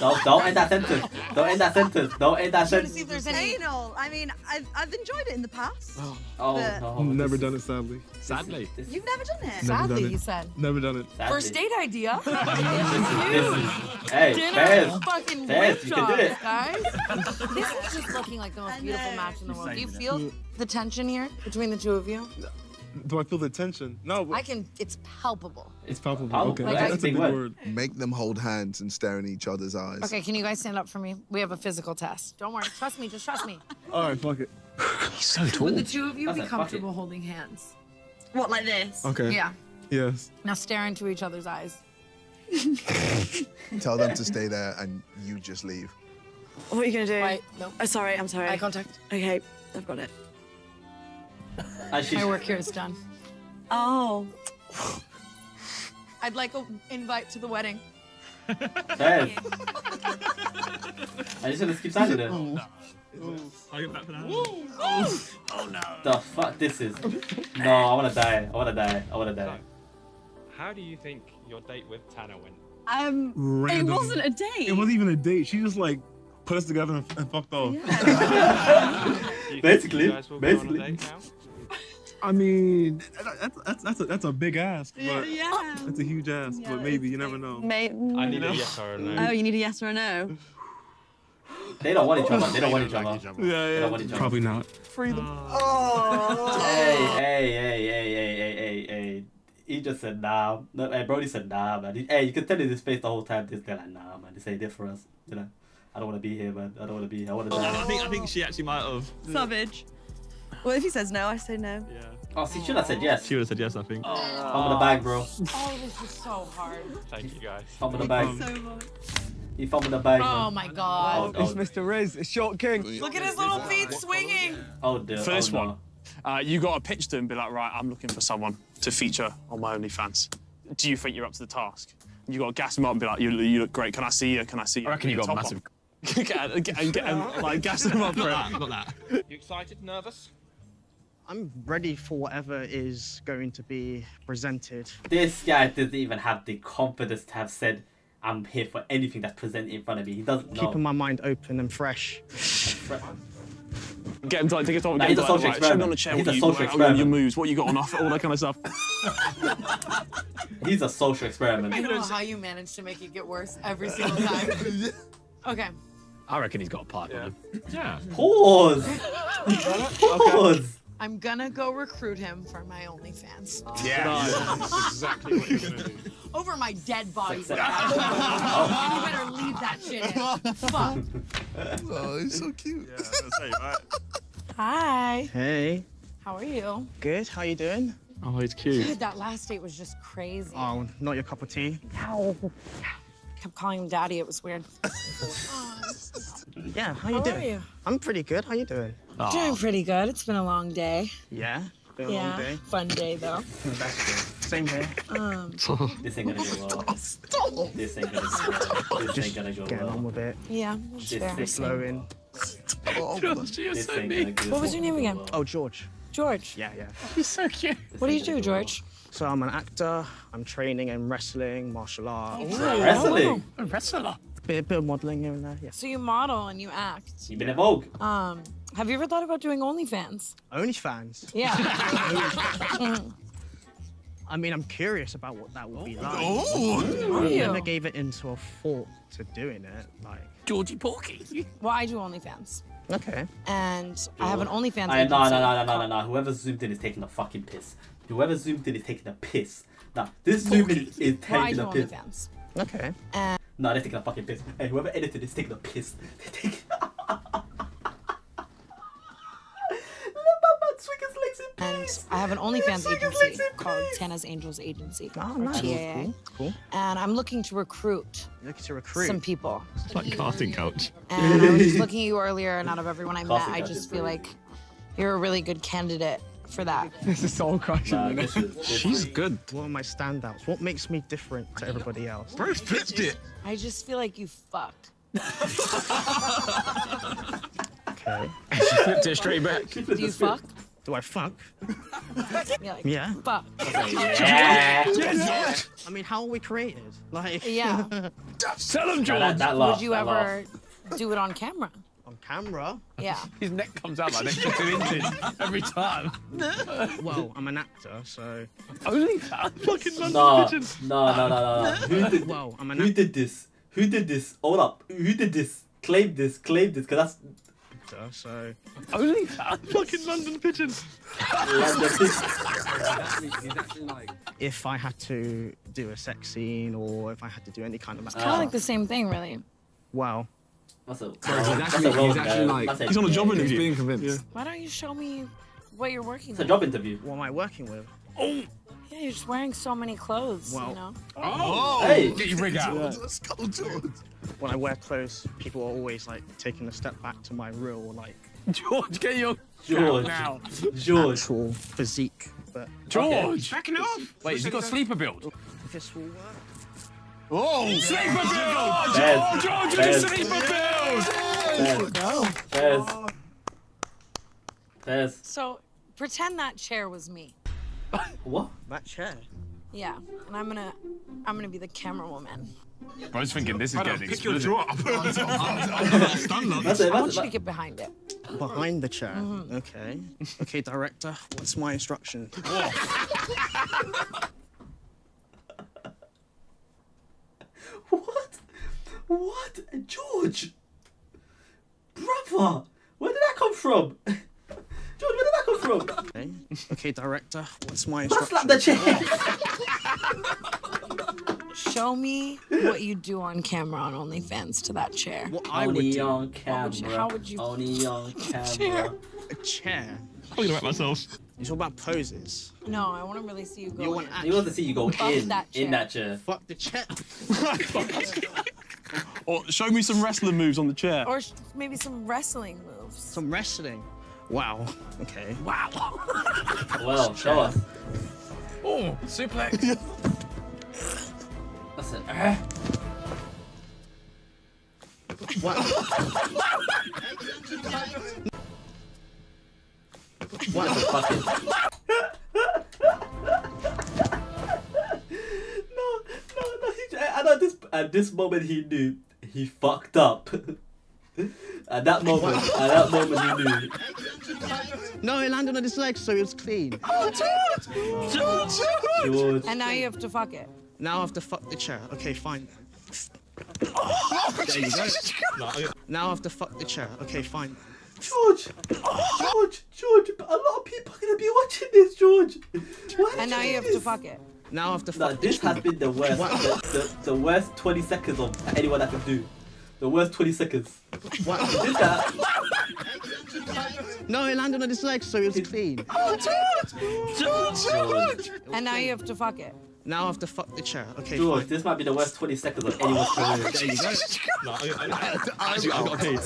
Don't, don't end that sentence. Don't end that sentence. Don't end that sentence. I want to see if there's any... Anal. I mean, I've, I've enjoyed it in the past. Oh, oh no. Never done it, sadly. Sadly? This is, this... You've never done it? Sadly, you said. Never done it. Sadly. First date idea. this is, this is, hey, Dinner fucking Fez, you can do it. Guys, this is just looking like the most beautiful match in the world. Do you feel yeah. the tension here between the two of you? Do I feel the tension? No. But... I can. It's palpable. It's palpable. Okay, like, that's, that's a big word. word. Make them hold hands and stare in each other's eyes. Okay, can you guys stand up for me? We have a physical test. Don't worry. Trust me. Just trust me. All right, fuck it. He's so tall. Would the two of you that's be comfortable holding hands? What, like this? Okay. Yeah. Yes. Now stare into each other's eyes. Tell them to stay there and you just leave. What are you gonna do? Wait, no. Oh, sorry. I'm sorry. Eye contact. Okay, I've got it. My work here is done. Oh. I'd like an invite to the wedding. Hey. I just want to skip side of it. Oh. No. Oh. I'll get back for that. Oh. Oh. Oh no. The fuck this is. No, I want to die. I want to die. I want to die. So, how do you think your date with Tana went? Um, Random. It wasn't a date. It wasn't even a date. She just like put us together and, and fucked off. Yeah. Basically, basically. I mean, that's that's that's a, that's a big ask, but yeah. that's a huge ask. Yeah, but maybe you never know. May I need no. a yes or a no. Oh, you need a yes or a no. They don't want each other. They don't want each other. Yeah, yeah. Probably not. Freedom. Oh. Hey, hey, hey, hey, hey, hey, hey, hey. He just said nah. No, hey, Brody said nah, man. He, hey, you can tell in his face the whole time. This guy like nah, man. This ain't it for us, you know. I don't want to be here, man. I don't want to be here. I want to die. Oh. I think I think she actually might have. Savage. Well, if he says no, I say no. Yeah. Oh, see, she would have said yes. She would have said yes, I think. Oh. I'm in the bag, bro. Oh, this is so hard. Thank you, guys. I'm in the bag. Thank you so much. He fumbled the bag. Oh, my God. Oh, it's Mister Riz. It's Short King. Look at his little feet swinging. Oh, dear. First oh, no. one, uh, you got to pitch to him and be like, right, I'm looking for someone to feature on my OnlyFans. Do you think you're up to the task? you got to gas him up and be like, you, you look great. Can I see you? Can I see you? I reckon you got massive. get, get, get him, like gas him up. Not that, not that. You excited? Nervous? I'm ready for whatever is going to be presented. This guy doesn't even have the confidence to have said, I'm here for anything that's presented in front of me. He doesn't know. Keeping my mind open and fresh. Get him to like, take a topic, nah, get him to like, show me on the chair, he's what a you, social like, experiment. Your moves, what you got on offer, all that kind of stuff. He's a social experiment. I don't know how you manage to make it get worse every single time. Okay. I reckon he's got a pipe on him. Yeah. Pause. Pause. I'm gonna go recruit him for my OnlyFans. Yeah, that's exactly what you're gonna do. Over my dead body. Like oh. You better leave that shit in. Fuck. Oh, he's so cute. Yeah, that's you, right? Hi. Hey. How are you? Good. How you doing? Oh, he's cute. Dude, that last date was just crazy. Oh, not your cup of tea. Ow. I kept calling him daddy. It was weird. Yeah, how you how doing? How are you? I'm pretty good. How you doing? Aww. Doing pretty good. It's been a long day. Yeah? Been a yeah. long day? Fun day, though. Same day. Um, this ain't gonna go well. Stop! This ain't gonna go well. This ain't gonna go well. Get on with it. Yeah, that's fair. This slow in. Stop! George, you're so mean. What was your name again? Oh, George. George? Yeah, yeah. He's so cute. What do you do, George? So I'm an actor. I'm training in wrestling, martial arts. Wrestling? A wrestler. A bit of modeling here and there, yeah. So you model and you act. You've been a vogue. Um, have you ever thought about doing OnlyFans? OnlyFans? Yeah. mm. I mean, I'm curious about what that would oh. be like. Oh! I never gave it into a thought to doing it, like... Georgie Porky. Well, I do OnlyFans. Okay. And George. I have an OnlyFans... I, no, no, no, no, no, no, no. Whoever zoomed in is taking a fucking piss. Whoever zoomed in is taking a piss. Now, this zoom in is taking well, I do a piss. OnlyFans. Okay. And no, they're taking a fucking piss. Hey, whoever edited is taking a piss. They're taking and I have an OnlyFans agency called Tana's Angels Agency. Oh, nice. Cool, cool. And I'm looking to recruit. You're looking to recruit? Some people. It's like casting couch. And I was just looking at you earlier, and out of everyone I met, I just feel like you're a really good candidate for that. This is so crushing. Nah, this is, this she's good. One of my standouts. What makes me different to everybody else? Bro flipped it. I just feel like you fucked. Okay. She flipped it straight back. Do you fuck? Do I fuck? You're like, yeah. Fuck. Okay, yeah. Yeah. Yeah. I mean, how are we created? Like. Yeah. Tell him, George. That, that laugh, would you ever laugh. Do it on camera? On camera? Yeah. His neck comes out like an extra two inches every time. Well, I'm an actor, so... Only that? Fucking no, no, no, no, no. Who did, well, I'm an who did this? Who did this? Hold up. Who did this? Claim this, claim this, because that's... So... Only that? Fucking London Pigeon. If I had to do a sex scene or if I had to do any kind of... It's kind of like the same thing, really. Wow. That's a, Sorry, he's actually, that's a he's actually like... He's on a job interview. He's being convinced. Yeah. Why don't you show me what you're working with? It's a job interview. What am I working with? Oh! Yeah, you're just wearing so many clothes, well, you know? Oh! oh. Hey! Get your rig out. Let's go, George. When I wear clothes, people are always, like, taking a step back to my real, like... George, get your... George. Now. George. Actual physique, but... George! Okay. Backing it off! Wait, has he got sleeper build? If this will work... Oh! Yeah. Sleeper build! Oh, George, George, you did sleeper build! There's. Oh. There's. So, pretend that chair was me. What? That chair? Yeah, and I'm gonna, I'm gonna be the camera woman. I was thinking this is getting exploded. Pick your drawer up. I want you to get behind it. Behind the chair? Mm-hmm. Okay. Okay, director, what's my instruction? What? What? George? Brother! Where did that come from? George, where did that come from? Okay, okay director, what's my instruction? Slap the chair! Show me what you do on camera on OnlyFans to that chair. What I would do. On camera. Would you, how would you... Only on camera. Chair. A chair? I'm gonna wet myself. You talk about poses. No, I want to really see you go. You want, in. You want to see you go in that in that chair. Fuck the chair. Or show me some wrestling moves on the chair. Or maybe some wrestling moves. Some wrestling. Wow. Okay. Wow. Well, show us. Oh, suplex. Listen. Uh, what? What the fuck is No, no, no. He, at, at, this, at this moment, he knew he fucked up. At that moment, at that moment, he knew. No, he landed on his legs, so it was clean. Oh, dude! Oh, dude, dude! And now you have to fuck it. Now I have to fuck the chair. Okay, fine. Oh, there you go. No. Now I have to fuck the chair. Okay, fine. George! Oh, George! George! A lot of people are gonna be watching this, George! Why and now you have this? to fuck it. Now I have to fuck no, this it. has been the worst. the, the, the worst twenty seconds of anyone I can do. The worst twenty seconds. What? He did that. No, he landed on his legs, so it was clean. Oh, George! George! George! And now you have to fuck it. Now I have to fuck the chair. Okay, George, fine. This might be the worst twenty seconds of anyone's career. There you go. No, I got paid.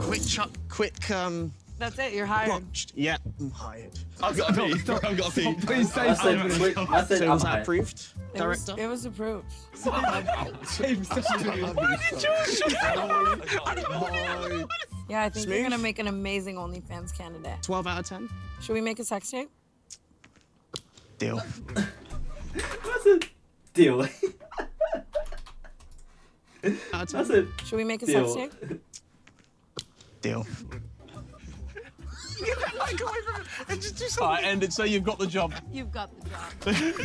Quick chuck, quick, um... That's it, you're hired. Watched. Yeah, I'm hired. I've got to pee. I've got to pee. Please say something. I said, was that approved? It was, it was approved. James, why did you... I don't want to... Yeah, I think Smooth. You're going to make an amazing OnlyFans candidate. twelve out of ten. Should we make a sex tape? Deal. That's it. Deal. That's it. Should we make a Deal. sex tape? Deal. You got my glider and just do something. Alright, end it. So you've got the job. You've got the job.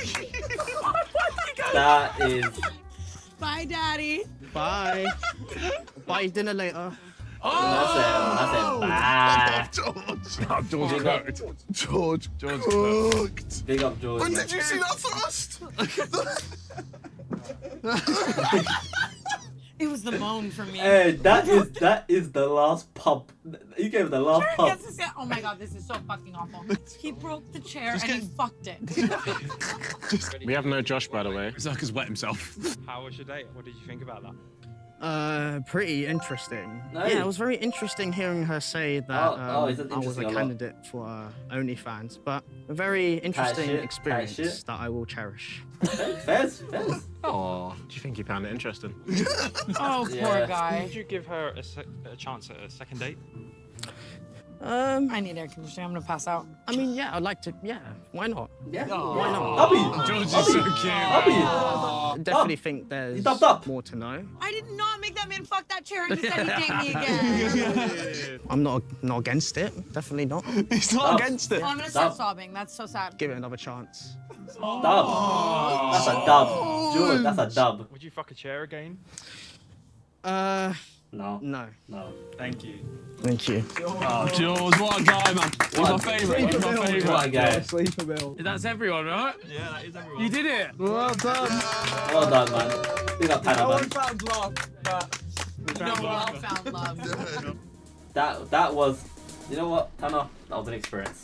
That is. Bye, Daddy. Bye. Bye, dinner later. Oh! That's it. That's it. Bye. George. George cooked. George. George cooked. Big up, George. When did you see that first? It was the moan for me. Hey, that is that is the last pump. You gave the last pump. Oh my god, this is so fucking awful. He broke the chair just and get... he fucked it. We have no Josh, by the way. Zucker's wet himself. How was your date? What did you think about that? Uh, pretty interesting. No. Yeah, it was very interesting hearing her say that oh, um, oh, I was a, a candidate lot? for uh, OnlyFans, but a very interesting it, experience that I will cherish. Fez, Fez. Oh, do you think you found it interesting? Oh, yeah. Poor guy. Would you give her a, sec a chance at a second date? Um, I need air conditioning. I'm gonna pass out. I mean, yeah, I'd like to. Yeah, why not? Yeah, oh. why not? Abby, George is so cute. Abby, I definitely oh. think there's up. more to know. I did not make that man fuck that chair and he said he'd date me again. I'm not not against it. Definitely not. He's not Dubs. against it. Oh, I'm gonna stop sobbing. That's so sad. Give it another chance. Oh. Dub. That's a dub. George, that's a dub. Would you fuck a chair again? Uh. No. No. No. Thank you. Thank you. Oh, Jules, what a guy, man. He's my favourite. He's my favourite. Yeah, sleeper bill. That's everyone, right? Yeah, that is everyone. You did it. Well done. Yeah. Well done, man. We got Tana, man. No one found love, but we no one found love. that, that was, you know what, Tana? That was an experience.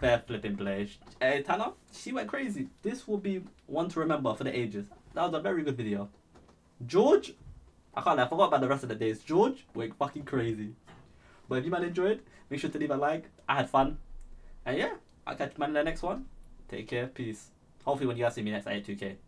Fair flipping Blaze. Hey, Tana, she went crazy. This will be one to remember for the ages. That was a very good video. George? I can't lie, I forgot about the rest of the days. George, we're fucking crazy. But if you man enjoyed, make sure to leave a like. I had fun. And yeah, I'll catch you man in the next one. Take care, peace. Hopefully when you guys see me next, I hit two K.